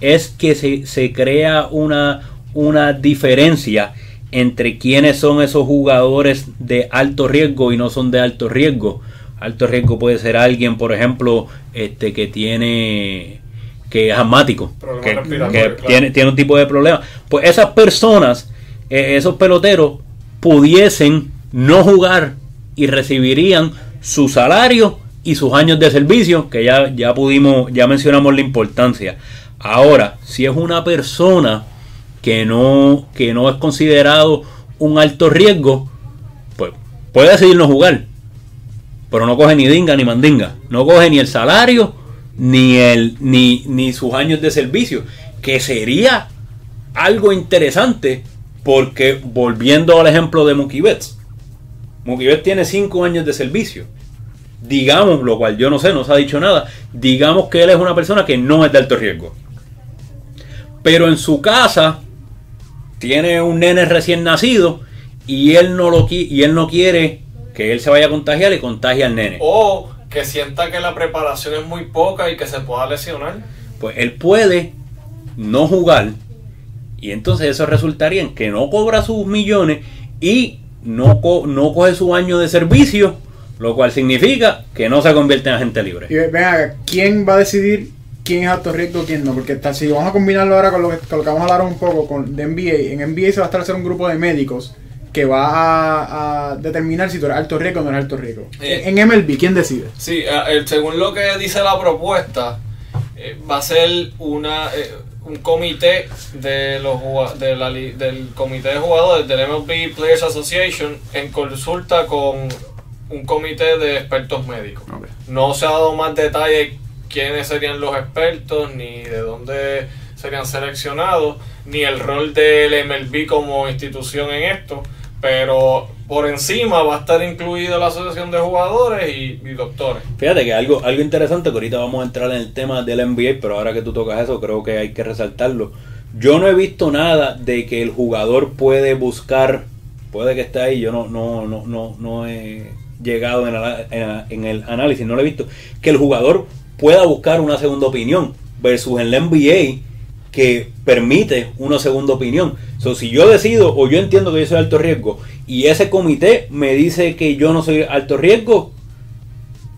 Es que se, se crea una una diferencia entre quiénes son esos jugadores de alto riesgo y no son de alto riesgo. Alto riesgo puede ser alguien, por ejemplo, este que tiene que es asmático, que, que claro. tiene, tiene un tipo de problema. Pues esas personas, eh, esos peloteros, pudiesen no jugar y recibirían su salario y sus años de servicio, que ya, ya pudimos, ya mencionamos la importancia. Ahora, si es una persona que no, que no es considerado un alto riesgo, pues puede decidir no jugar, pero no coge ni dinga ni mandinga, no coge ni el salario ni el ni, ni sus años de servicio, que sería algo interesante, porque volviendo al ejemplo de Mookie Betts, Mookie Betts tiene cinco años de servicio, digamos, lo cual yo no sé, no se ha dicho nada, digamos que él es una persona que no es de alto riesgo, pero en su casa tiene un nene recién nacido y él no lo y él no quiere que él se vaya a contagiar y contagie al nene. O que sienta que la preparación es muy poca y que se pueda lesionar. Pues él puede no jugar y entonces eso resultaría en que no cobra sus millones y no, co no coge su año de servicio, lo cual significa que no se convierte en agente libre. Y vea, ¿quién va a decidir quién es alto riesgo, quién no? Porque está, si vamos a combinarlo ahora con lo que, con lo que vamos a hablar un poco con, de N B A, en N B A se va a establecer un grupo de médicos que va a, a determinar si tú eres alto riesgo o no eres alto riesgo. Eh, en M L B, ¿quién decide? Sí, según lo que dice la propuesta, eh, va a ser una eh, un comité de los de la, del comité de jugadores del M L B Players Association en consulta con un comité de expertos médicos. Okay. No se ha dado más detalle quiénes serían los expertos, ni de dónde serían seleccionados, ni el rol del M L B como institución en esto, pero por encima va a estar incluida la asociación de jugadores y, y doctores. Fíjate que algo, algo interesante, que ahorita vamos a entrar en el tema del N B A, pero ahora que tú tocas eso, creo que hay que resaltarlo. Yo no he visto nada de que el jugador puede buscar, puede que esté ahí, yo no, no, no, no, no he llegado en, la, en, en el análisis, no lo he visto, que el jugador pueda buscar una segunda opinión, versus el N B A que permite una segunda opinión. So, si yo decido o yo entiendo que yo soy alto riesgo y ese comité me dice que yo no soy alto riesgo,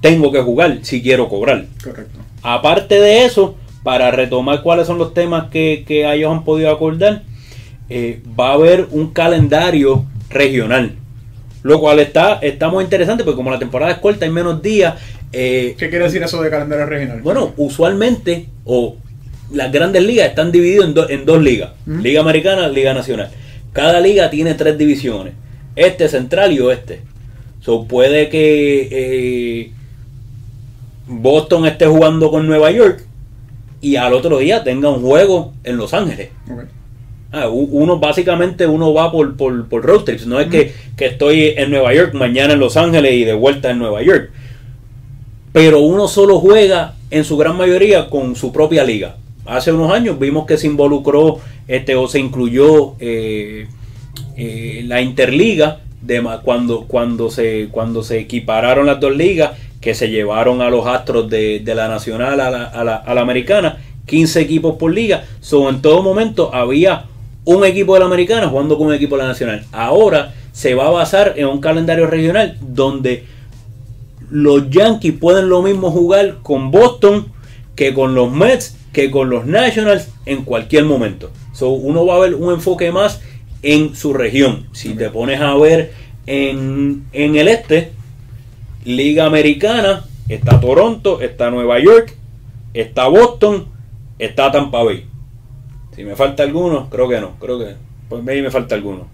tengo que jugar si quiero cobrar. Correcto. Aparte de eso, para retomar cuáles son los temas que, que ellos han podido acordar, eh, va a haber un calendario regional, lo cual está, está muy interesante, porque como la temporada es corta, hay menos días. Eh, ¿Qué quiere decir eso de calendario regional? Bueno, usualmente o oh, las grandes ligas están divididas en, do, en dos ligas, ¿Mm? Liga Americana, Liga Nacional. Cada liga tiene tres divisiones, este, central y oeste. So, puede que eh, Boston esté jugando con Nueva York y al otro día tenga un juego en Los Ángeles. Okay. Ah, uno básicamente uno va por, por, por road trips, no es ¿Mm? que, que estoy en Nueva York, mañana en Los Ángeles y de vuelta en Nueva York. Pero uno solo juega en su gran mayoría con su propia liga. Hace unos años vimos que se involucró este, o se incluyó eh, eh, la Interliga de, cuando, cuando, se, cuando se equipararon las dos ligas, que se llevaron a los Astros de, de la Nacional a la, a, la, a la Americana, quince equipos por liga. So, en todo momento había un equipo de la Americana jugando con un equipo de la Nacional. Ahora se va a basar en un calendario regional donde los Yankees pueden lo mismo jugar con Boston que con los Mets, que con los Nationals en cualquier momento. So, uno va a ver un enfoque más en su región. Si okay. te pones a ver en, en el este, Liga Americana, está Toronto, está Nueva York, está Boston, está Tampa Bay. Si me falta alguno, creo que no, creo que pues maybe me falta alguno.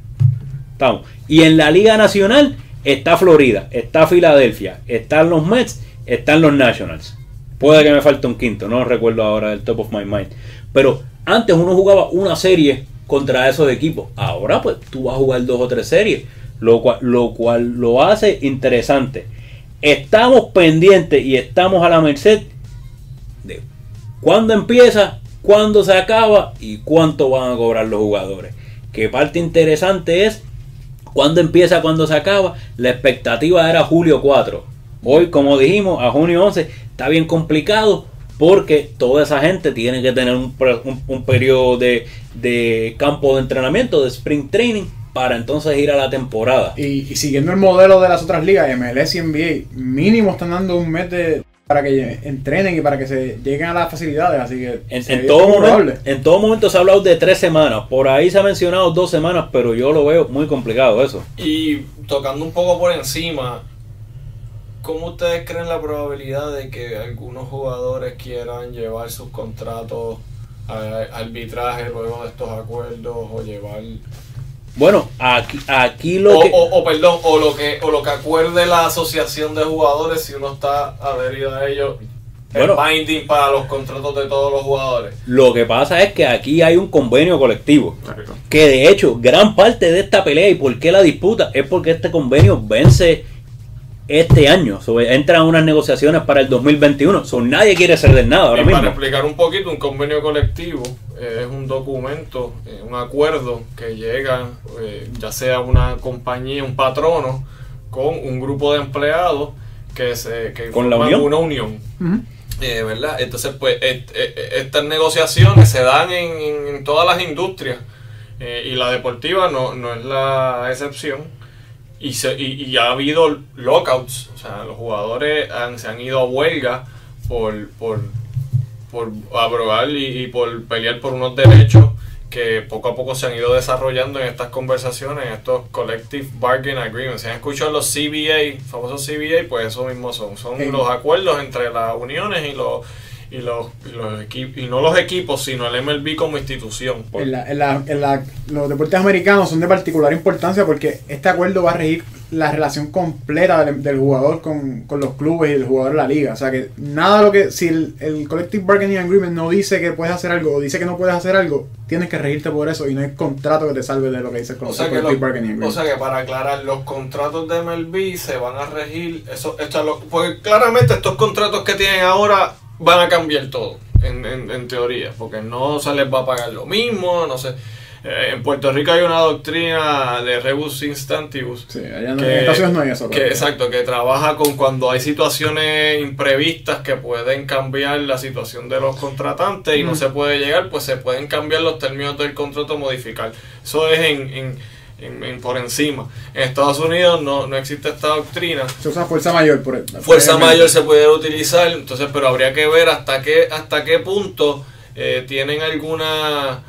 Estamos. Y en la Liga Nacional está Florida, está Filadelfia, están los Mets, están los Nationals. Puede que me falte un quinto, no recuerdo ahora del top of my mind. Pero antes uno jugaba una serie contra esos equipos. Ahora pues tú vas a jugar dos o tres series. lo cual, lo cual lo hace interesante. Estamos pendientes y estamos a la merced de cuándo empieza, cuándo se acaba y cuánto van a cobrar los jugadores. Que parte interesante es cuándo empieza, cuándo se acaba. La expectativa era julio cuatro. Hoy, como dijimos, a junio once está bien complicado porque toda esa gente tiene que tener un, un, un periodo de, de campo de entrenamiento, de spring training, para entonces ir a la temporada. Y, y siguiendo el modelo de las otras ligas, M L S y N B A, mínimo están dando un mes de, para que entrenen y para que se lleguen a las facilidades. Así que en, en, todo momento, en todo momento se ha hablado de tres semanas. Por ahí se ha mencionado dos semanas, pero yo lo veo muy complicado eso. Y tocando un poco por encima, ¿cómo ustedes creen la probabilidad de que algunos jugadores quieran llevar sus contratos a arbitraje luego de estos acuerdos o llevar... Bueno, aquí, aquí lo o, que... O, o, perdón, o lo que, o lo que acuerde la asociación de jugadores, si uno está adherido a ellos, bueno, el binding para los contratos de todos los jugadores. Lo que pasa es que aquí hay un convenio colectivo, claro, que de hecho, gran parte de esta pelea y por qué la disputa es porque este convenio vence este año. Sobre, entran unas negociaciones para el dos mil veintiuno. So, nadie quiere ceder nada ahora y mismo. Para explicar un poquito, un convenio colectivo eh, es un documento, eh, un acuerdo que llega, eh, ya sea una compañía, un patrono, con un grupo de empleados que se que ¿Con forman la unión? una unión. Uh-huh. eh, ¿verdad? Entonces, pues, et, et, estas negociaciones se dan en, en todas las industrias eh, y la deportiva no, no es la excepción. Y, se, y, y ha habido lockouts, o sea, los jugadores han, se han ido a huelga por, por, por abrogar y, y por pelear por unos derechos que poco a poco se han ido desarrollando en estas conversaciones, en estos Collective Bargain Agreements. Si han escuchado los C B A, famosos C B A, pues eso mismo son, son sí. los acuerdos entre las uniones y los... Y, los, y, los equip, y no los equipos, sino el M L B como institución. En la, en la, en la, los deportes americanos son de particular importancia porque este acuerdo va a regir la relación completa del, del jugador con, con los clubes y el jugador de la liga. O sea que nada de lo que... Si el, el Collective Bargaining Agreement no dice que puedes hacer algo o dice que no puedes hacer algo, tienes que regirte por eso y no hay contrato que te salve de lo que dice el Collective, o sea, Collective lo, Bargaining Agreement. O sea que, para aclarar, los contratos de M L B se van a regir... Eso, esto, porque claramente estos contratos que tienen ahora... van a cambiar todo, en, en, en teoría, porque no se les va a pagar lo mismo, no sé. Eh, en Puerto Rico hay una doctrina de rebus instantibus. Sí, allá no, que, en Estados Unidos no hay eso. Que, exacto, que trabaja con cuando hay situaciones imprevistas que pueden cambiar la situación de los contratantes y mm. no se puede llegar, pues se pueden cambiar los términos del contrato, modificar. Eso es en... en En, en, por encima. En Estados Unidos no, no existe esta doctrina. Se usa fuerza mayor por ejemplo. Fuerza mayor se pudiera utilizar, entonces, pero habría que ver hasta qué hasta qué punto eh, tienen alguna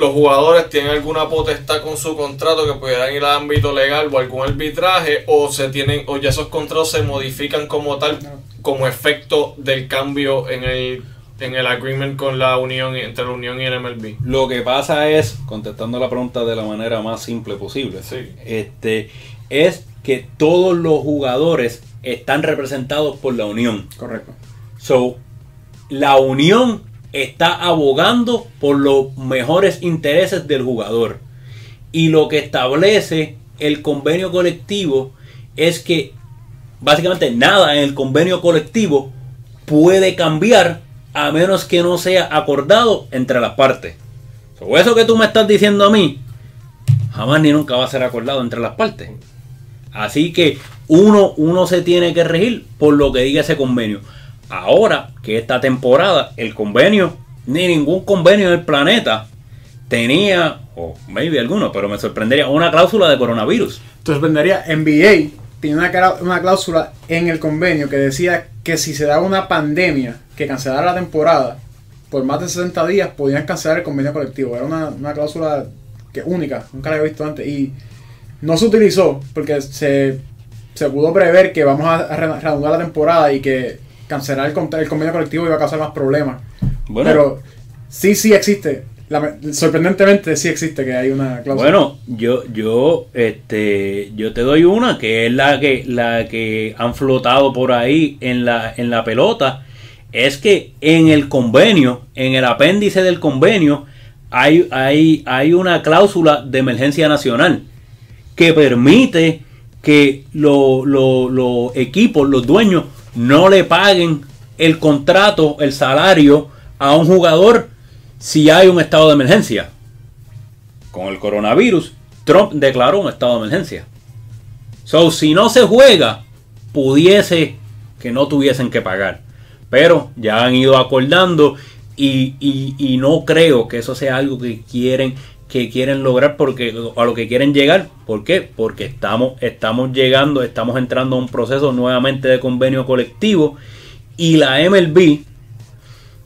los jugadores tienen alguna potestad con su contrato que pudieran ir al ámbito legal o algún arbitraje, o se tienen o ya esos contratos se modifican como tal como efecto del cambio en el en el agreement con la unión, entre la unión y el M L B. Lo que pasa es, contestando la pregunta de la manera más simple posible, sí. este, es que todos los jugadores están representados por la unión. Correcto. So, la unión está abogando por los mejores intereses del jugador. Y lo que establece el convenio colectivo es que básicamente nada en el convenio colectivo puede cambiar a menos que no sea acordado entre las partes. So, eso que tú me estás diciendo a mí jamás ni nunca va a ser acordado entre las partes. Así que uno, uno se tiene que regir por lo que diga ese convenio. Ahora que esta temporada el convenio, ni ningún convenio del planeta tenía, o oh, maybe alguno, pero me sorprendería, una cláusula de coronavirus. Te sorprendería. N B A tiene una, una cláusula en el convenio que decía que si se daba una pandemia que cancelara la temporada por más de sesenta días, podían cancelar el convenio colectivo. Era una, una cláusula que única, nunca la había visto antes y no se utilizó porque se, se pudo prever que vamos a reanudar la temporada y que cancelar el, el convenio colectivo iba a causar más problemas. Bueno, pero sí, sí existe. La, sorprendentemente sí existe que hay una cláusula. Bueno, yo yo este yo te doy una que es la que la que han flotado por ahí en la en la pelota. Es que en el convenio, en el apéndice del convenio, hay, hay, hay una cláusula de emergencia nacional que permite que los lo, lo equipos, los dueños, no le paguen el contrato, el salario a un jugador si hay un estado de emergencia. Con el coronavirus, Trump declaró un estado de emergencia. So, si no se juega, pudiese que no tuviesen que pagar. Pero ya han ido acordando y, y, y no creo que eso sea algo que quieren, que quieren lograr, porque a lo que quieren llegar. ¿Por qué? Porque estamos, estamos llegando, estamos entrando a un proceso nuevamente de convenio colectivo, y la M L B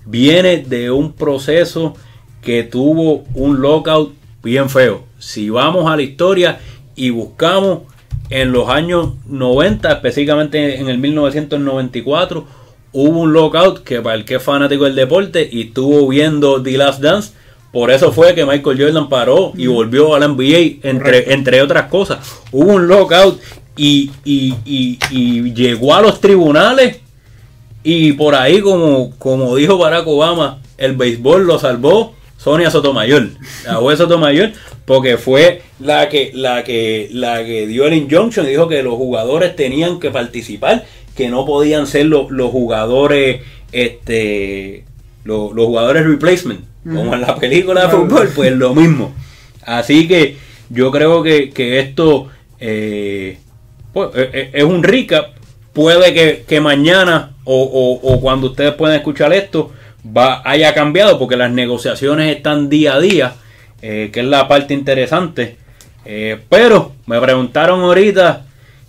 viene de un proceso que tuvo un lockout bien feo. Si vamos a la historia y buscamos en los años noventa, específicamente en el mil novecientos noventa y cuatro, hubo un lockout que, para el que es fanático del deporte y estuvo viendo The Last Dance, por eso fue que Michael Jordan paró y volvió a la N B A, entre, entre otras cosas. Hubo un lockout y, y, y, y llegó a los tribunales, y por ahí, como, como dijo Barack Obama, el béisbol lo salvó Sonia Sotomayor, la jueza Sotomayor, porque fue la que, la que, la que dio el injunction y dijo que los jugadores tenían que participar, que no podían ser los, los jugadores, este, los, los jugadores replacement, como en la película de fútbol, pues lo mismo. Así que yo creo que, que esto eh, pues, es un recap. Puede que, que mañana o, o, o cuando ustedes puedan escuchar esto, Va, haya cambiado, porque las negociaciones están día a día, eh, que es la parte interesante. Eh, pero me preguntaron ahorita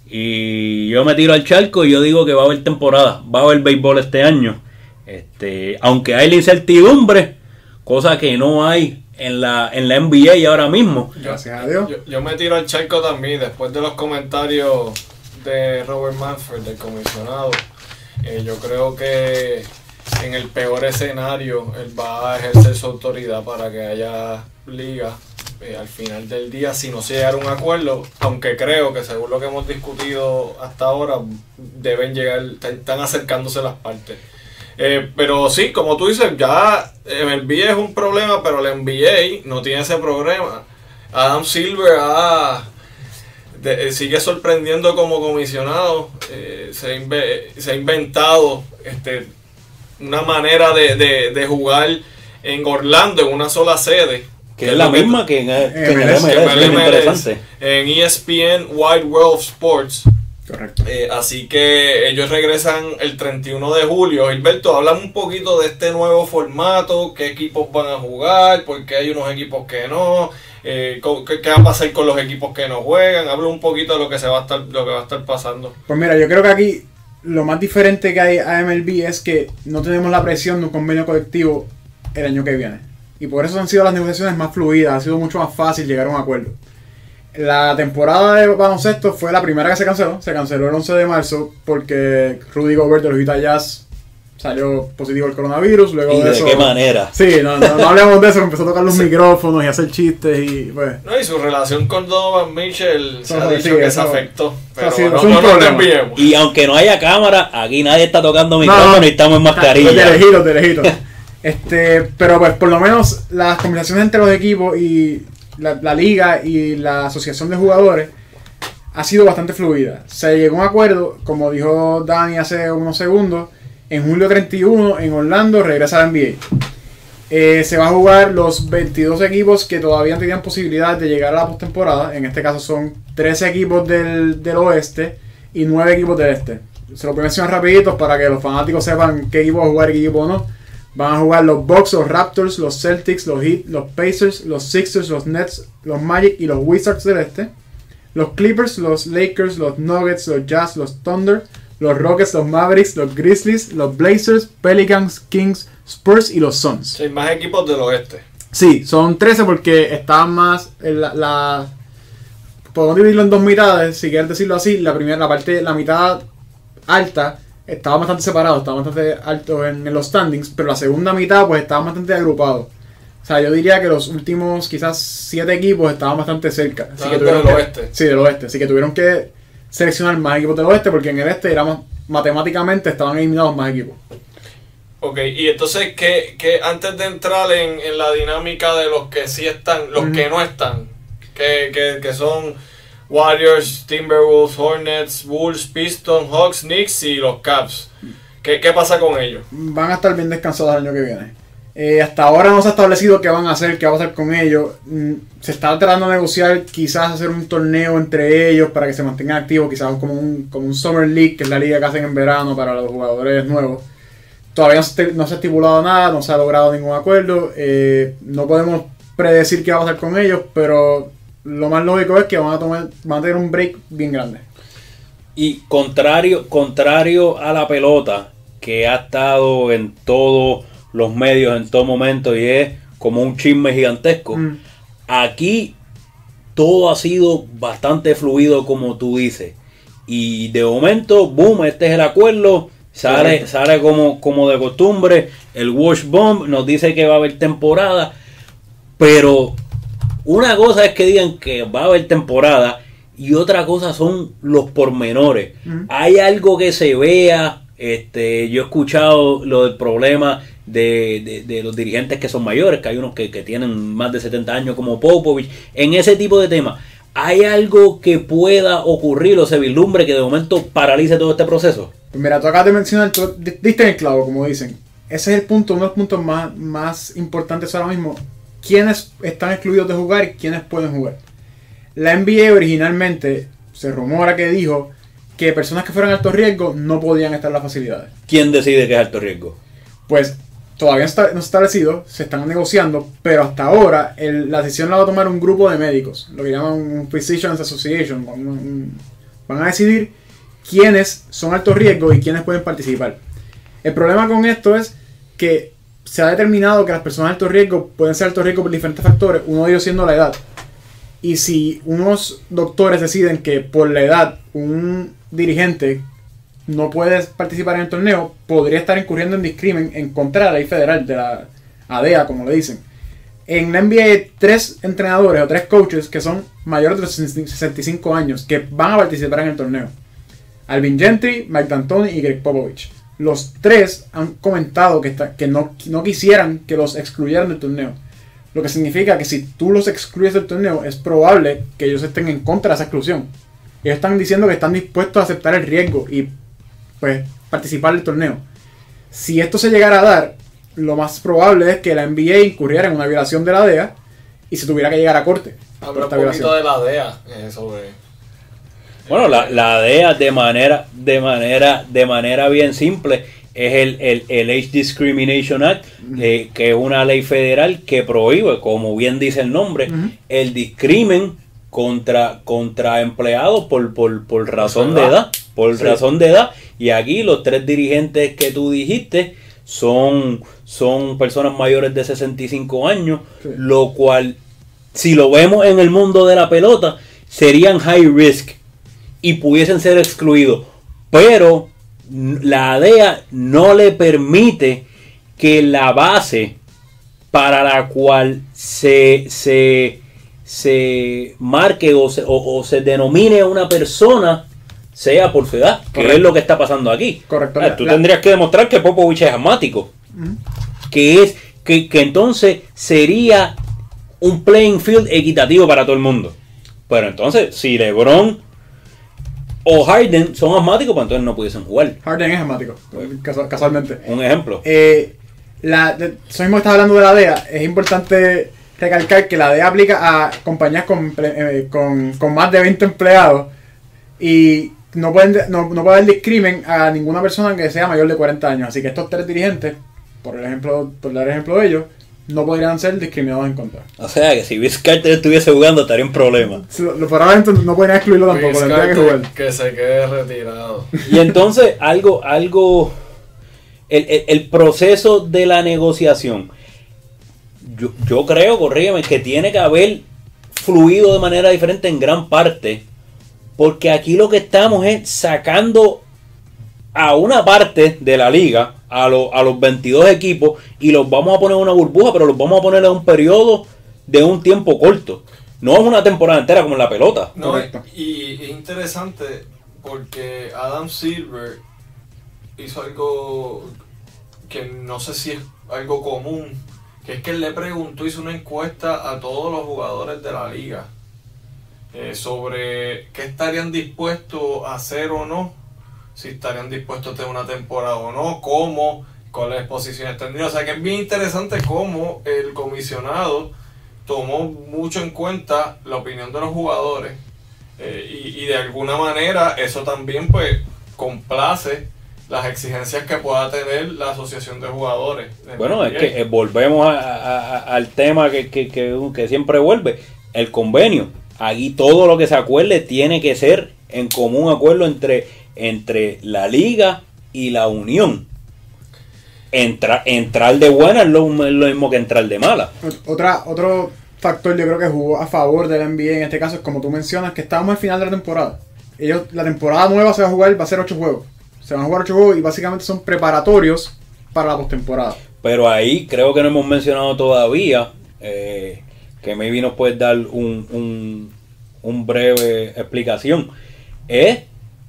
y yo me tiro al charco y yo digo que va a haber temporada, va a haber béisbol este año. Este, aunque hay la incertidumbre, cosa que no hay en la, en la N B A y ahora mismo. Gracias a Dios. Yo, yo me tiro al charco también, después de los comentarios de Robert Manfred, del comisionado. Eh, yo creo que en el peor escenario, él va a ejercer su autoridad para que haya liga eh, al final del día, si no se llegara un acuerdo, aunque creo que, según lo que hemos discutido hasta ahora, deben llegar, están acercándose las partes. Eh, pero sí, como tú dices, ya el N B A es un problema, pero el N B A no tiene ese problema. Adam Silver ha... De, sigue sorprendiendo como comisionado, eh, se, inve, se ha inventado este... una manera de, de, de jugar en Orlando en una sola sede, que, que es, es la misma que, que en, que en, M L S, que en, M L S, en E S P N Wide World of Sports. Correcto. Eh, así que ellos regresan el treinta y uno de julio. Gilberto, háblame un poquito de este nuevo formato, qué equipos van a jugar, porque hay unos equipos que no, eh, qué, qué va a pasar con los equipos que no juegan. Habla un poquito de lo que se va a estar, lo que va a estar pasando. Pues mira, yo creo que aquí lo más diferente que hay a M L B es que no tenemos la presión de un convenio colectivo el año que viene. Y por eso han sido las negociaciones más fluidas, ha sido mucho más fácil llegar a un acuerdo. La temporada de baloncesto fue la primera que se canceló. Se canceló el once de marzo porque Rudy Gobert de los Utah Jazz salió positivo al coronavirus. Luego ¿Y de, de eso, qué manera? Sí, no, no, no hablamos de eso, empezó a tocar los sí. micrófonos y hacer chistes y pues. No, y su relación con Donovan Mitchell se ha dicho sí, que eso, se afectó. Pero sí, no, no nos enviemos. Y aunque no haya cámara, aquí nadie está tocando micrófono no, no, y estamos en mascarilla. De lejitos, de lejitos. Este, pero pues por lo menos las conversaciones entre los equipos y la, la liga y la asociación de jugadores ha sido bastante fluida. Se llegó a un acuerdo, como dijo Dani hace unos segundos. En julio treinta y uno, en Orlando, regresa la N B A. Eh, se va a jugar los veintidós equipos que todavía tenían posibilidad de llegar a la postemporada. En este caso son trece equipos del, del oeste y nueve equipos del este. Se lo voy a mencionar rapidito para que los fanáticos sepan qué equipo va a jugar y qué equipo no. Van a jugar los Bucks, los Raptors, los Celtics, los Heat, los Pacers, los Sixers, los Nets, los Magic y los Wizards del este. Los Clippers, los Lakers, los Nuggets, los Jazz, los Thunder, los Rockets, los Mavericks, los Grizzlies, los Blazers, Pelicans, Kings, Spurs y los Suns. Sí, más equipos del oeste. Sí, son trece porque está más la, la podemos dividirlo en dos mitades, si quieres decirlo así. La primera, la parte, la mitad alta estaba bastante separado, estaba bastante alto en, en los standings, pero la segunda mitad pues estaba bastante agrupado. O sea, yo diría que los últimos quizás siete equipos estaban bastante cerca. Así que tuvieron del oeste. Sí, del oeste. Así que tuvieron que seleccionar más equipos del oeste, porque en el este éramos, matemáticamente estaban eliminados más equipos. Ok, y entonces que, que antes de entrar en, en la dinámica de los que sí están, los uh-huh. que no están, que, que, que son Warriors, Timberwolves, Hornets, Bulls, Pistons, Hawks, Knicks y los Cavs. ¿Qué, qué pasa con ellos? Van a estar bien descansados el año que viene. Eh, hasta ahora no se ha establecido qué van a hacer, qué va a pasar con ellos. Se está tratando de negociar, quizás hacer un torneo entre ellos para que se mantengan activos, quizás como un, como un Summer League, que es la liga que hacen en verano para los jugadores nuevos. Todavía no se ha estipulado nada, no se ha logrado ningún acuerdo. Eh, no podemos predecir qué va a pasar con ellos, pero lo más lógico es que van a, tomar, van a tener un break bien grande. Y contrario, contrario a la pelota, que ha estado en todo... los medios en todo momento y es como un chisme gigantesco. Mm. Aquí todo ha sido bastante fluido, como tú dices, y de momento, boom, este es el acuerdo, sale, sí. sale como, como de costumbre, el Wash Bomb nos dice que va a haber temporada, pero una cosa es que digan que va a haber temporada y otra cosa son los pormenores. Mm. Hay algo que se vea, este, yo he escuchado lo del problema De, de, de los dirigentes que son mayores, que hay unos que, que tienen más de setenta años como Popovich, en ese tipo de temas. ¿Hay algo que pueda ocurrir o se vislumbre que de momento paralice todo este proceso? Pues mira, tú acabas de mencionar, tú diste en el clavo, como dicen. Ese es el punto, uno de los puntos más, más importantes ahora mismo. ¿Quiénes están excluidos de jugar y quiénes pueden jugar? La N B A originalmente se rumora que dijo que personas que fueran alto riesgo no podían estar en las facilidades. ¿Quién decide que es alto riesgo? Pues todavía no está establecido, se están negociando, pero hasta ahora el, la decisión la va a tomar un grupo de médicos, lo que llaman un Physicians Association. Un, un, van a decidir quiénes son alto riesgo y quiénes pueden participar. El problema con esto es que se ha determinado que las personas de alto riesgo pueden ser alto riesgo por diferentes factores, uno de ellos siendo la edad. Y si unos doctores deciden que por la edad un dirigente no puedes participar en el torneo, podría estar incurriendo en discrimen en contra de la ley federal, de la A D E A, como le dicen. En la N B A hay tres entrenadores o tres coaches que son mayores de los sesenta y cinco años que van a participar en el torneo. Alvin Gentry, Mike D'Antoni y Greg Popovich. Los tres han comentado que, está, que no, no quisieran que los excluyeran del torneo. Lo que significa que si tú los excluyes del torneo, es probable que ellos estén en contra de esa exclusión. Ellos están diciendo que están dispuestos a aceptar el riesgo y pues participar del torneo. Si esto se llegara a dar, lo más probable es que la N B A incurriera en una violación de la D E A y se tuviera que llegar a corte. Habla un poquito de la D E A eh, sobre... Bueno, la, la D E A de manera, de manera, de manera bien simple es el, el, el Age Discrimination Act, eh, que es una ley federal que prohíbe, como bien dice el nombre, uh-huh, el discrimen contra, contra empleados por, por, por razón de edad. Por sí. razón de edad. Y aquí los tres dirigentes que tú dijiste son, son personas mayores de sesenta y cinco años, sí, lo cual, si lo vemos en el mundo de la pelota, serían high risk y pudiesen ser excluidos. Pero la A D E A no le permite que la base para la cual se, se, se marque o se, o, o se denomine a una persona sea por su edad, que es lo que está pasando aquí. Correcto. Ah, tú la... tendrías que demostrar que Popovich es asmático. Uh-huh. Que es que, que entonces sería un playing field equitativo para todo el mundo. Pero entonces, si LeBron o Harden son asmáticos, pues entonces no pudiesen jugar. Harden es asmático, casualmente. Un ejemplo. Eh, la, de, eso mismo estás hablando de la D E A. Es importante recalcar que la D E A aplica a compañías con, eh, con, con más de veinte empleados y no pueden, no, no puede haber discrimen a ninguna persona que sea mayor de cuarenta años. Así que estos tres dirigentes, por ejemplo, por dar ejemplo de ellos, no podrían ser discriminados en contra. O sea que si Vince Carter estuviese jugando estaría en problemas. Por ahora no podrían excluirlo tampoco. Carter, que, jugar. que se quede retirado. Y entonces algo, algo, el, el, el proceso de la negociación, yo, yo creo, corrígeme, que tiene que haber fluido de manera diferente en gran parte. Porque aquí lo que estamos es sacando a una parte de la liga, a, lo, a los veintidós equipos, y los vamos a poner en una burbuja, pero los vamos a poner en un periodo de un tiempo corto. No es una temporada entera como en la pelota. No, correcto. Y es interesante porque Adam Silver hizo algo que no sé si es algo común, que es que él le preguntó, hizo una encuesta a todos los jugadores de la liga. eh, sobre qué estarían dispuestos a hacer o no, si estarían dispuestos a tener una temporada o no, cómo, cuáles posiciones tendrían. O sea que es bien interesante cómo el comisionado tomó mucho en cuenta la opinión de los jugadores, eh, y, y de alguna manera eso también pues complace las exigencias que pueda tener la asociación de jugadores. Bueno, es que eh, volvemos a, a, a, al tema que, que, que, que siempre vuelve, el convenio. Aquí todo lo que se acuerde tiene que ser en común acuerdo entre, entre la liga y la unión. Entra, entrar de buena es lo, es lo mismo que entrar de mala. Otra, otro factor yo creo que jugó a favor de la N B A en este caso es, como tú mencionas, que estábamos al final de la temporada. Ellos, la temporada nueva se va a jugar, va a ser ocho juegos. Se van a jugar ocho juegos y básicamente son preparatorios para la postemporada. Pero ahí creo que no hemos mencionado todavía, eh, que maybe nos puedes dar un, un, un breve explicación. Es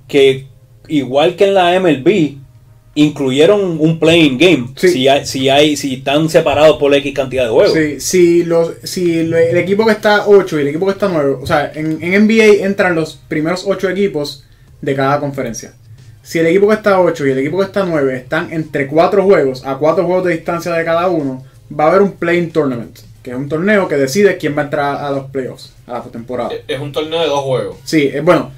que igual que en la M L B, incluyeron un play-in game, sí. si, hay, si, hay, si están separados por X cantidad de juegos. Sí, si, los, si el equipo que está ocho y el equipo que está nueve, o sea, en, en N B A entran los primeros ocho equipos de cada conferencia. Si el equipo que está ocho y el equipo que está nueve están entre cuatro juegos, a cuatro juegos de distancia de cada uno, va a haber un play-in tournament, que es un torneo que decide quién va a entrar a los playoffs, a la postemporada. Es un torneo de dos juegos. Sí, es bueno.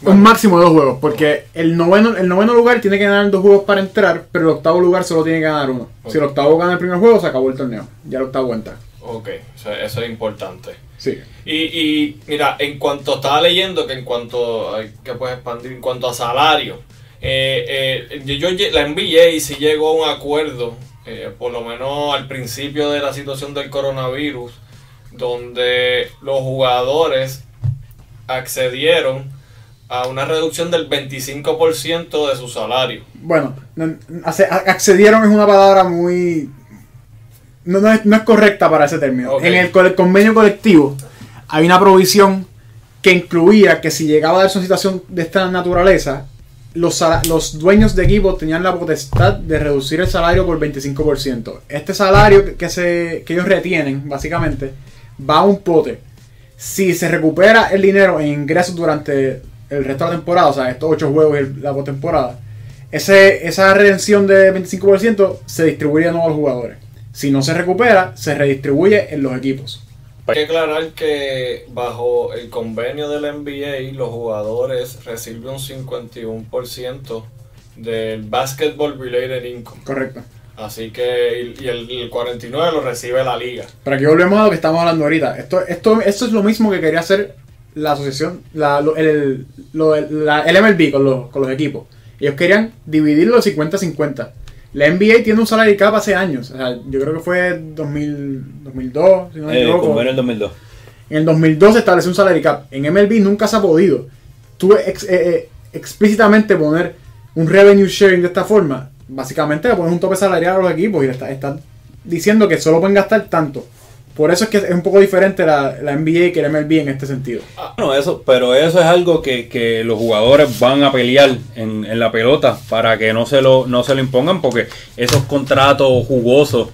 Bueno. Un máximo de dos juegos, porque el noveno, el noveno lugar tiene que ganar dos juegos para entrar, pero el octavo lugar solo tiene que ganar uno. Okay. Si el octavo gana el primer juego, se acabó el torneo. Ya el octavo entra. Ok, o sea, eso es importante. Sí. Y, y mira, en cuanto estaba leyendo, que en cuanto hay que pues expandir, en cuanto a salario, eh, eh, yo, la N B A sí llegó a un acuerdo, eh, por lo menos al principio de la situación del coronavirus, donde los jugadores accedieron a una reducción del veinticinco por ciento de su salario. Bueno, accedieron es una palabra muy... No, no, es, no es correcta para ese término. Okay. En el, el convenio colectivo hay una provisión que incluía que si llegaba a darse una situación de esta naturaleza, los, los dueños de equipos tenían la potestad de reducir el salario por veinticinco por ciento. Este salario que, se, que ellos retienen, básicamente, va a un pote. Si se recupera el dinero en ingresos durante el resto de la temporada, o sea, estos ocho juegos y la postemporada, ese, esa redención de veinticinco por ciento se distribuye a nuevos jugadores. Si no se recupera, se redistribuye en los equipos. Hay que aclarar que bajo el convenio de la N B A, los jugadores reciben un cincuenta y uno por ciento del basketball related income. Correcto. Así que, y el, el cuarenta y nueve por ciento lo recibe la liga. Pero aquí volvemos a lo que estamos hablando ahorita. Esto, esto, esto es lo mismo que quería hacer la asociación, la, lo, el, lo, la, el M L B con los, con los equipos. Ellos querían dividirlo cincuenta cincuenta. La N B A tiene un salary cap hace años. O sea, yo creo que fue dos mil, dos mil dos, si no me equivoco. Eh, como en el dos mil dos. En el dos mil dos se estableció un salary cap. En M L B nunca se ha podido. Tú ex, eh, eh, explícitamente poner un revenue sharing de esta forma, básicamente le pones un tope salarial a los equipos y le estás está diciendo que solo pueden gastar tanto. Por eso es que es un poco diferente la, la N B A que la M L B en este sentido. Ah, no, eso, pero eso es algo que, que los jugadores van a pelear en, en la pelota para que no se lo no se lo impongan, porque esos contratos jugosos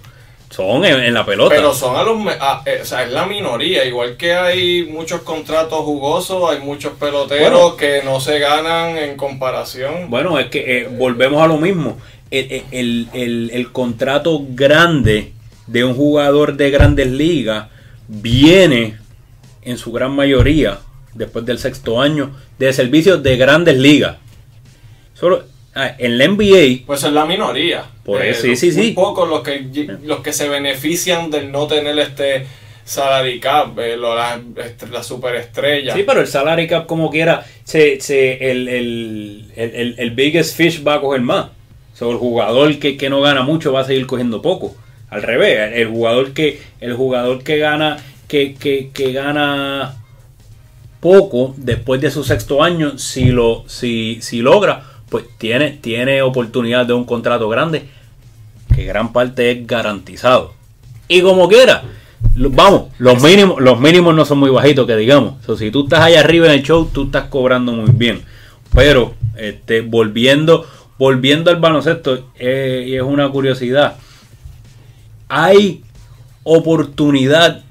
son en, en la pelota. Pero son a los... A, eh, o sea, es la minoría. Igual que hay muchos contratos jugosos, hay muchos peloteros bueno, que no se ganan en comparación. Bueno, es que eh, volvemos a lo mismo. El, el, el, el contrato grande de un jugador de grandes ligas viene en su gran mayoría después del sexto año de servicios de grandes ligas. Solo ah, en la N B A pues es la minoría, por eso sí, sí, sí. Pocos los que los que se benefician del no tener este salary cap, eh, las la superestrellas. Sí, pero el salary cap como quiera se, se, el, el, el, el, el biggest fish va a coger más. O sea, el jugador que, que no gana mucho va a seguir cogiendo poco. Al revés, el jugador que el jugador que gana que, que, que gana poco después de su sexto año, si lo si si logra, pues tiene tiene oportunidad de un contrato grande que gran parte es garantizado. Y como quiera, vamos, los mínimos los mínimos no son muy bajitos, que digamos. O sea, si tú estás allá arriba en el show, tú estás cobrando muy bien. Pero este volviendo volviendo al baloncesto, eh, y es una curiosidad. Hay oportunidad,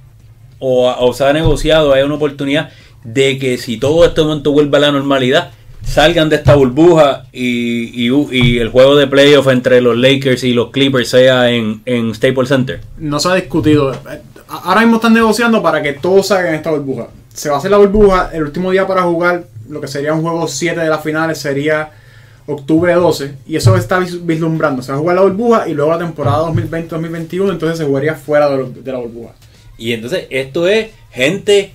o, o se ha negociado, hay una oportunidad de que si todo este momento vuelve a la normalidad, salgan de esta burbuja y, y, y el juego de playoff entre los Lakers y los Clippers sea en, en Staples Center. No se ha discutido. Ahora mismo están negociando para que todos salgan esta burbuja. Se va a hacer la burbuja. El último día para jugar lo que sería un juego siete de las finales sería octubre doce. Y eso está vislumbrando. Se va a jugar la burbuja y luego la temporada dos mil veinte dos mil veintiuno. Entonces se jugaría fuera de, lo, de la burbuja. Y entonces esto es gente...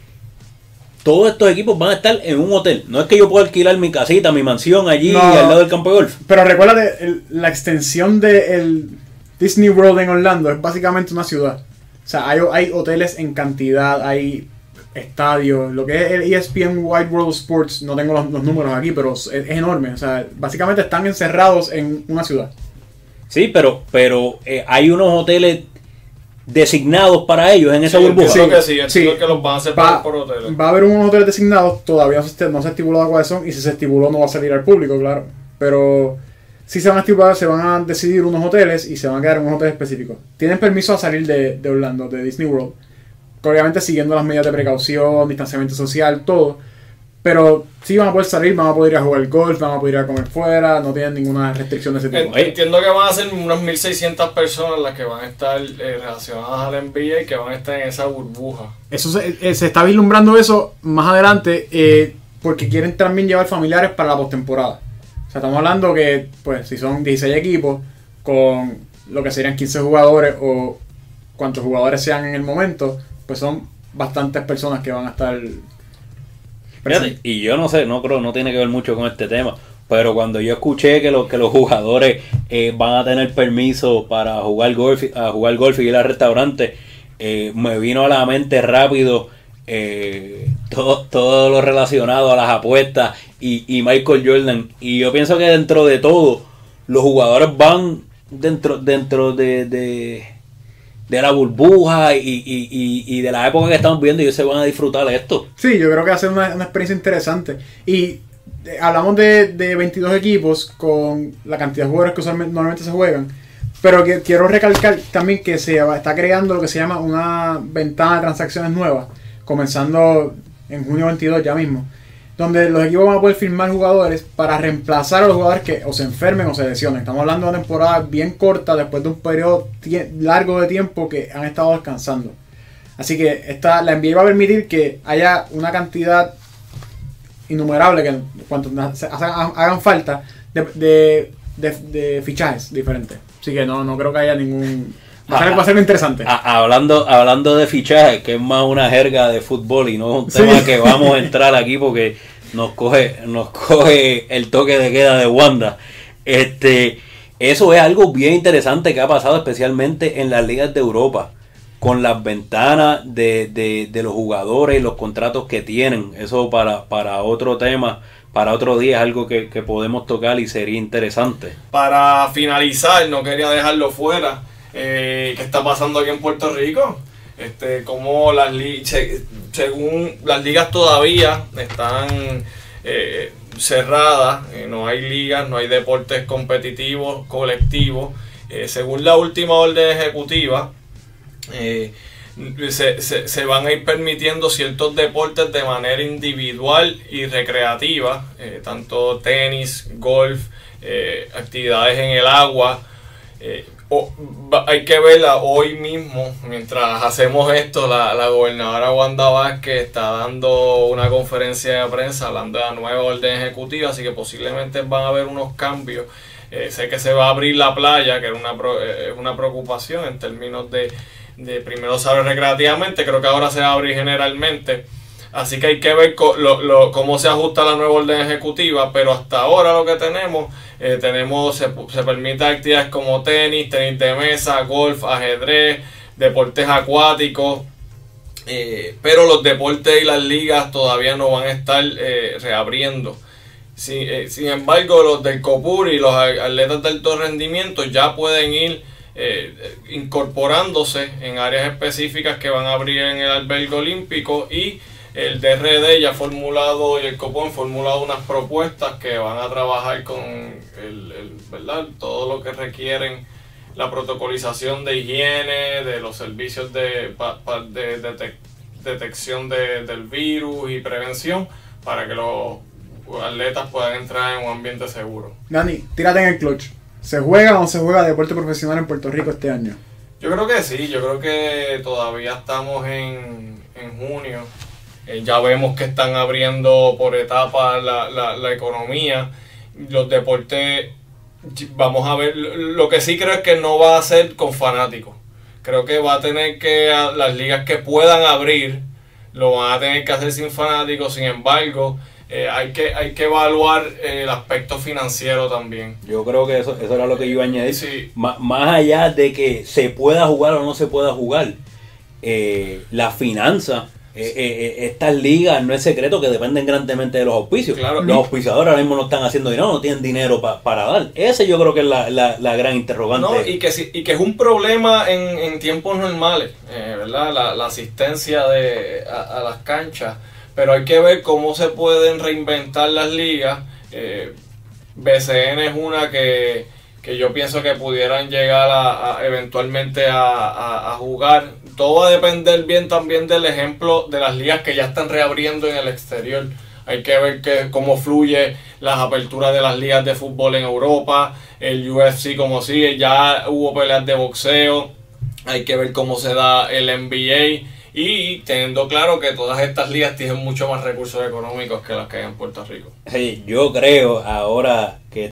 Todos estos equipos van a estar en un hotel. No es que yo pueda alquilar mi casita, mi mansión allí no, al lado del campo de golf. Pero recuérdate, la extensión del Disney World en Orlando es básicamente una ciudad. O sea, hay, hay hoteles en cantidad, hay estadios. Lo que es el E S P N Wide World of Sports, no tengo los, los números aquí, pero es, es enorme. O sea, básicamente están encerrados en una ciudad. Sí, pero, pero eh, hay unos hoteles designados para ellos en esa sí, burbuja. Creo que sí, sí. Creo que los van a hacer va, por hoteles. Va a haber unos hoteles designados, todavía no se ha estipulado cuáles son, y si se estipuló no va a salir al público, claro. Pero si se van a estipular, se van a decidir unos hoteles y se van a quedar en un hotel específico. Tienen permiso a salir de, de Orlando, de Disney World, obviamente siguiendo las medidas de precaución, distanciamiento social, todo. Pero sí van a poder salir, van a poder ir a jugar golf, van a poder ir a comer fuera, no tienen ninguna restricción de ese tipo. Entiendo que van a ser unas mil seiscientas personas las que van a estar eh, relacionadas al N B A y que van a estar en esa burbuja. Eso se, se está vislumbrando eso más adelante eh, porque quieren también llevar familiares para la postemporada. O sea, estamos hablando que pues si son dieciséis equipos con lo que serían quince jugadores o cuantos jugadores sean en el momento, pues son bastantes personas que van a estar... Fíjate, y yo no sé, no creo, no tiene que ver mucho con este tema, pero cuando yo escuché que los que los jugadores eh, van a tener permiso para jugar golf, a jugar golf y ir a restaurantes, eh, me vino a la mente rápido eh, todo, todo lo relacionado a las apuestas y, y Michael Jordan. Y yo pienso que dentro de todo, los jugadores van dentro, dentro de, de, de la burbuja y, y, y, y de la época que estamos viendo, ellos se van a disfrutar de esto. Sí, yo creo que va a ser una, una experiencia interesante. Y eh, hablamos de, de veintidós equipos con la cantidad de jugadores que usualmente, normalmente se juegan. Pero que, quiero recalcar también que se está creando lo que se llama una ventana de transacciones nuevas, comenzando en junio veintidós ya mismo, donde los equipos van a poder firmar jugadores para reemplazar a los jugadores que o se enfermen o se lesionen. Estamos hablando de una temporada bien corta después de un periodo largo de tiempo que han estado descansando. Así que esta, la N B A va a permitir que haya una cantidad innumerable, que cuanto hagan falta, de, de, de, de fichajes diferentes. Así que no, no creo que haya ningún... Va a ser interesante. Hablando, hablando de fichajes, que es más una jerga de fútbol y no es un tema sí. que vamos a entrar aquí porque nos coge, nos coge el toque de queda de Wanda. Este, eso es algo bien interesante que ha pasado especialmente en las ligas de Europa, con las ventanas de, de, de los jugadores y los contratos que tienen. Eso para, para otro tema, para otro día, es algo que, que podemos tocar y sería interesante. Para finalizar, no quería dejarlo fuera. Eh, ¿Qué está pasando aquí en Puerto Rico? Este, como las se según las ligas todavía están eh, cerradas, eh, no hay ligas, no hay deportes competitivos, colectivos. Eh, según la última orden ejecutiva, eh, se, se, se van a ir permitiendo ciertos deportes de manera individual y recreativa, eh, tanto tenis, golf, eh, actividades en el agua. Eh, Oh, hay que verla hoy mismo, mientras hacemos esto, la, la gobernadora Wanda Vázquez está dando una conferencia de prensa hablando de la nueva orden ejecutiva, así que posiblemente van a haber unos cambios. Eh, sé que se va a abrir la playa, que era una, eh, una preocupación en términos de, de primero se abre recreativamente, creo que ahora se va a abrir generalmente. Así que hay que ver co lo, lo, cómo se ajusta la nueva orden ejecutiva, pero hasta ahora lo que tenemos, eh, tenemos se, se permite actividades como tenis, tenis de mesa, golf, ajedrez, deportes acuáticos, eh, pero los deportes y las ligas todavía no van a estar eh, reabriendo. Sin, eh, sin embargo, los del COPUR y los atletas de alto rendimiento ya pueden ir Eh, incorporándose en áreas específicas que van a abrir en el albergue olímpico, y el D R D ya ha formulado y el COPON han formulado unas propuestas que van a trabajar con el, el, ¿verdad? todo lo que requieren la protocolización de higiene, de los servicios de, pa, pa, de, de, de detección de, del virus y prevención para que los atletas puedan entrar en un ambiente seguro. Dani, tírate en el clutch. ¿Se juega o no se juega deporte profesional en Puerto Rico este año? Yo creo que sí, yo creo que todavía estamos en, en junio. Eh, ya vemos que están abriendo por etapas la, la, la economía. Los deportes, vamos a ver, lo que sí creo es que no va a ser con fanáticos. Creo que va a tener que, a, las ligas que puedan abrir, lo van a tener que hacer sin fanáticos. Sin embargo, eh, hay que hay que evaluar eh, el aspecto financiero también. Yo creo que eso, eso era lo que yo iba a añadir. Sí. M- más allá de que se pueda jugar o no se pueda jugar, eh, la finanza, eh, sí. eh, estas ligas no es secreto que dependen grandemente de los auspicios. Claro. Los auspiciadores ahora mismo no están haciendo dinero, no tienen dinero pa, para dar. Ese yo creo que es la, la, la gran interrogante. No, y, que, y que es un problema en, en tiempos normales, eh, ¿verdad? La, la asistencia de, a, a las canchas. Pero hay que ver cómo se pueden reinventar las ligas. Eh, B C N es una que, que yo pienso que pudieran llegar a, a eventualmente a, a, a jugar. Todo va a depender bien también del ejemplo de las ligas que ya están reabriendo en el exterior. Hay que ver que, cómo fluye las aperturas de las ligas de fútbol en Europa, el U F C como sigue, ya hubo peleas de boxeo. Hay que ver cómo se da el N B A. Y teniendo claro que todas estas ligas tienen mucho más recursos económicos que las que hay en Puerto Rico. Sí, yo creo ahora que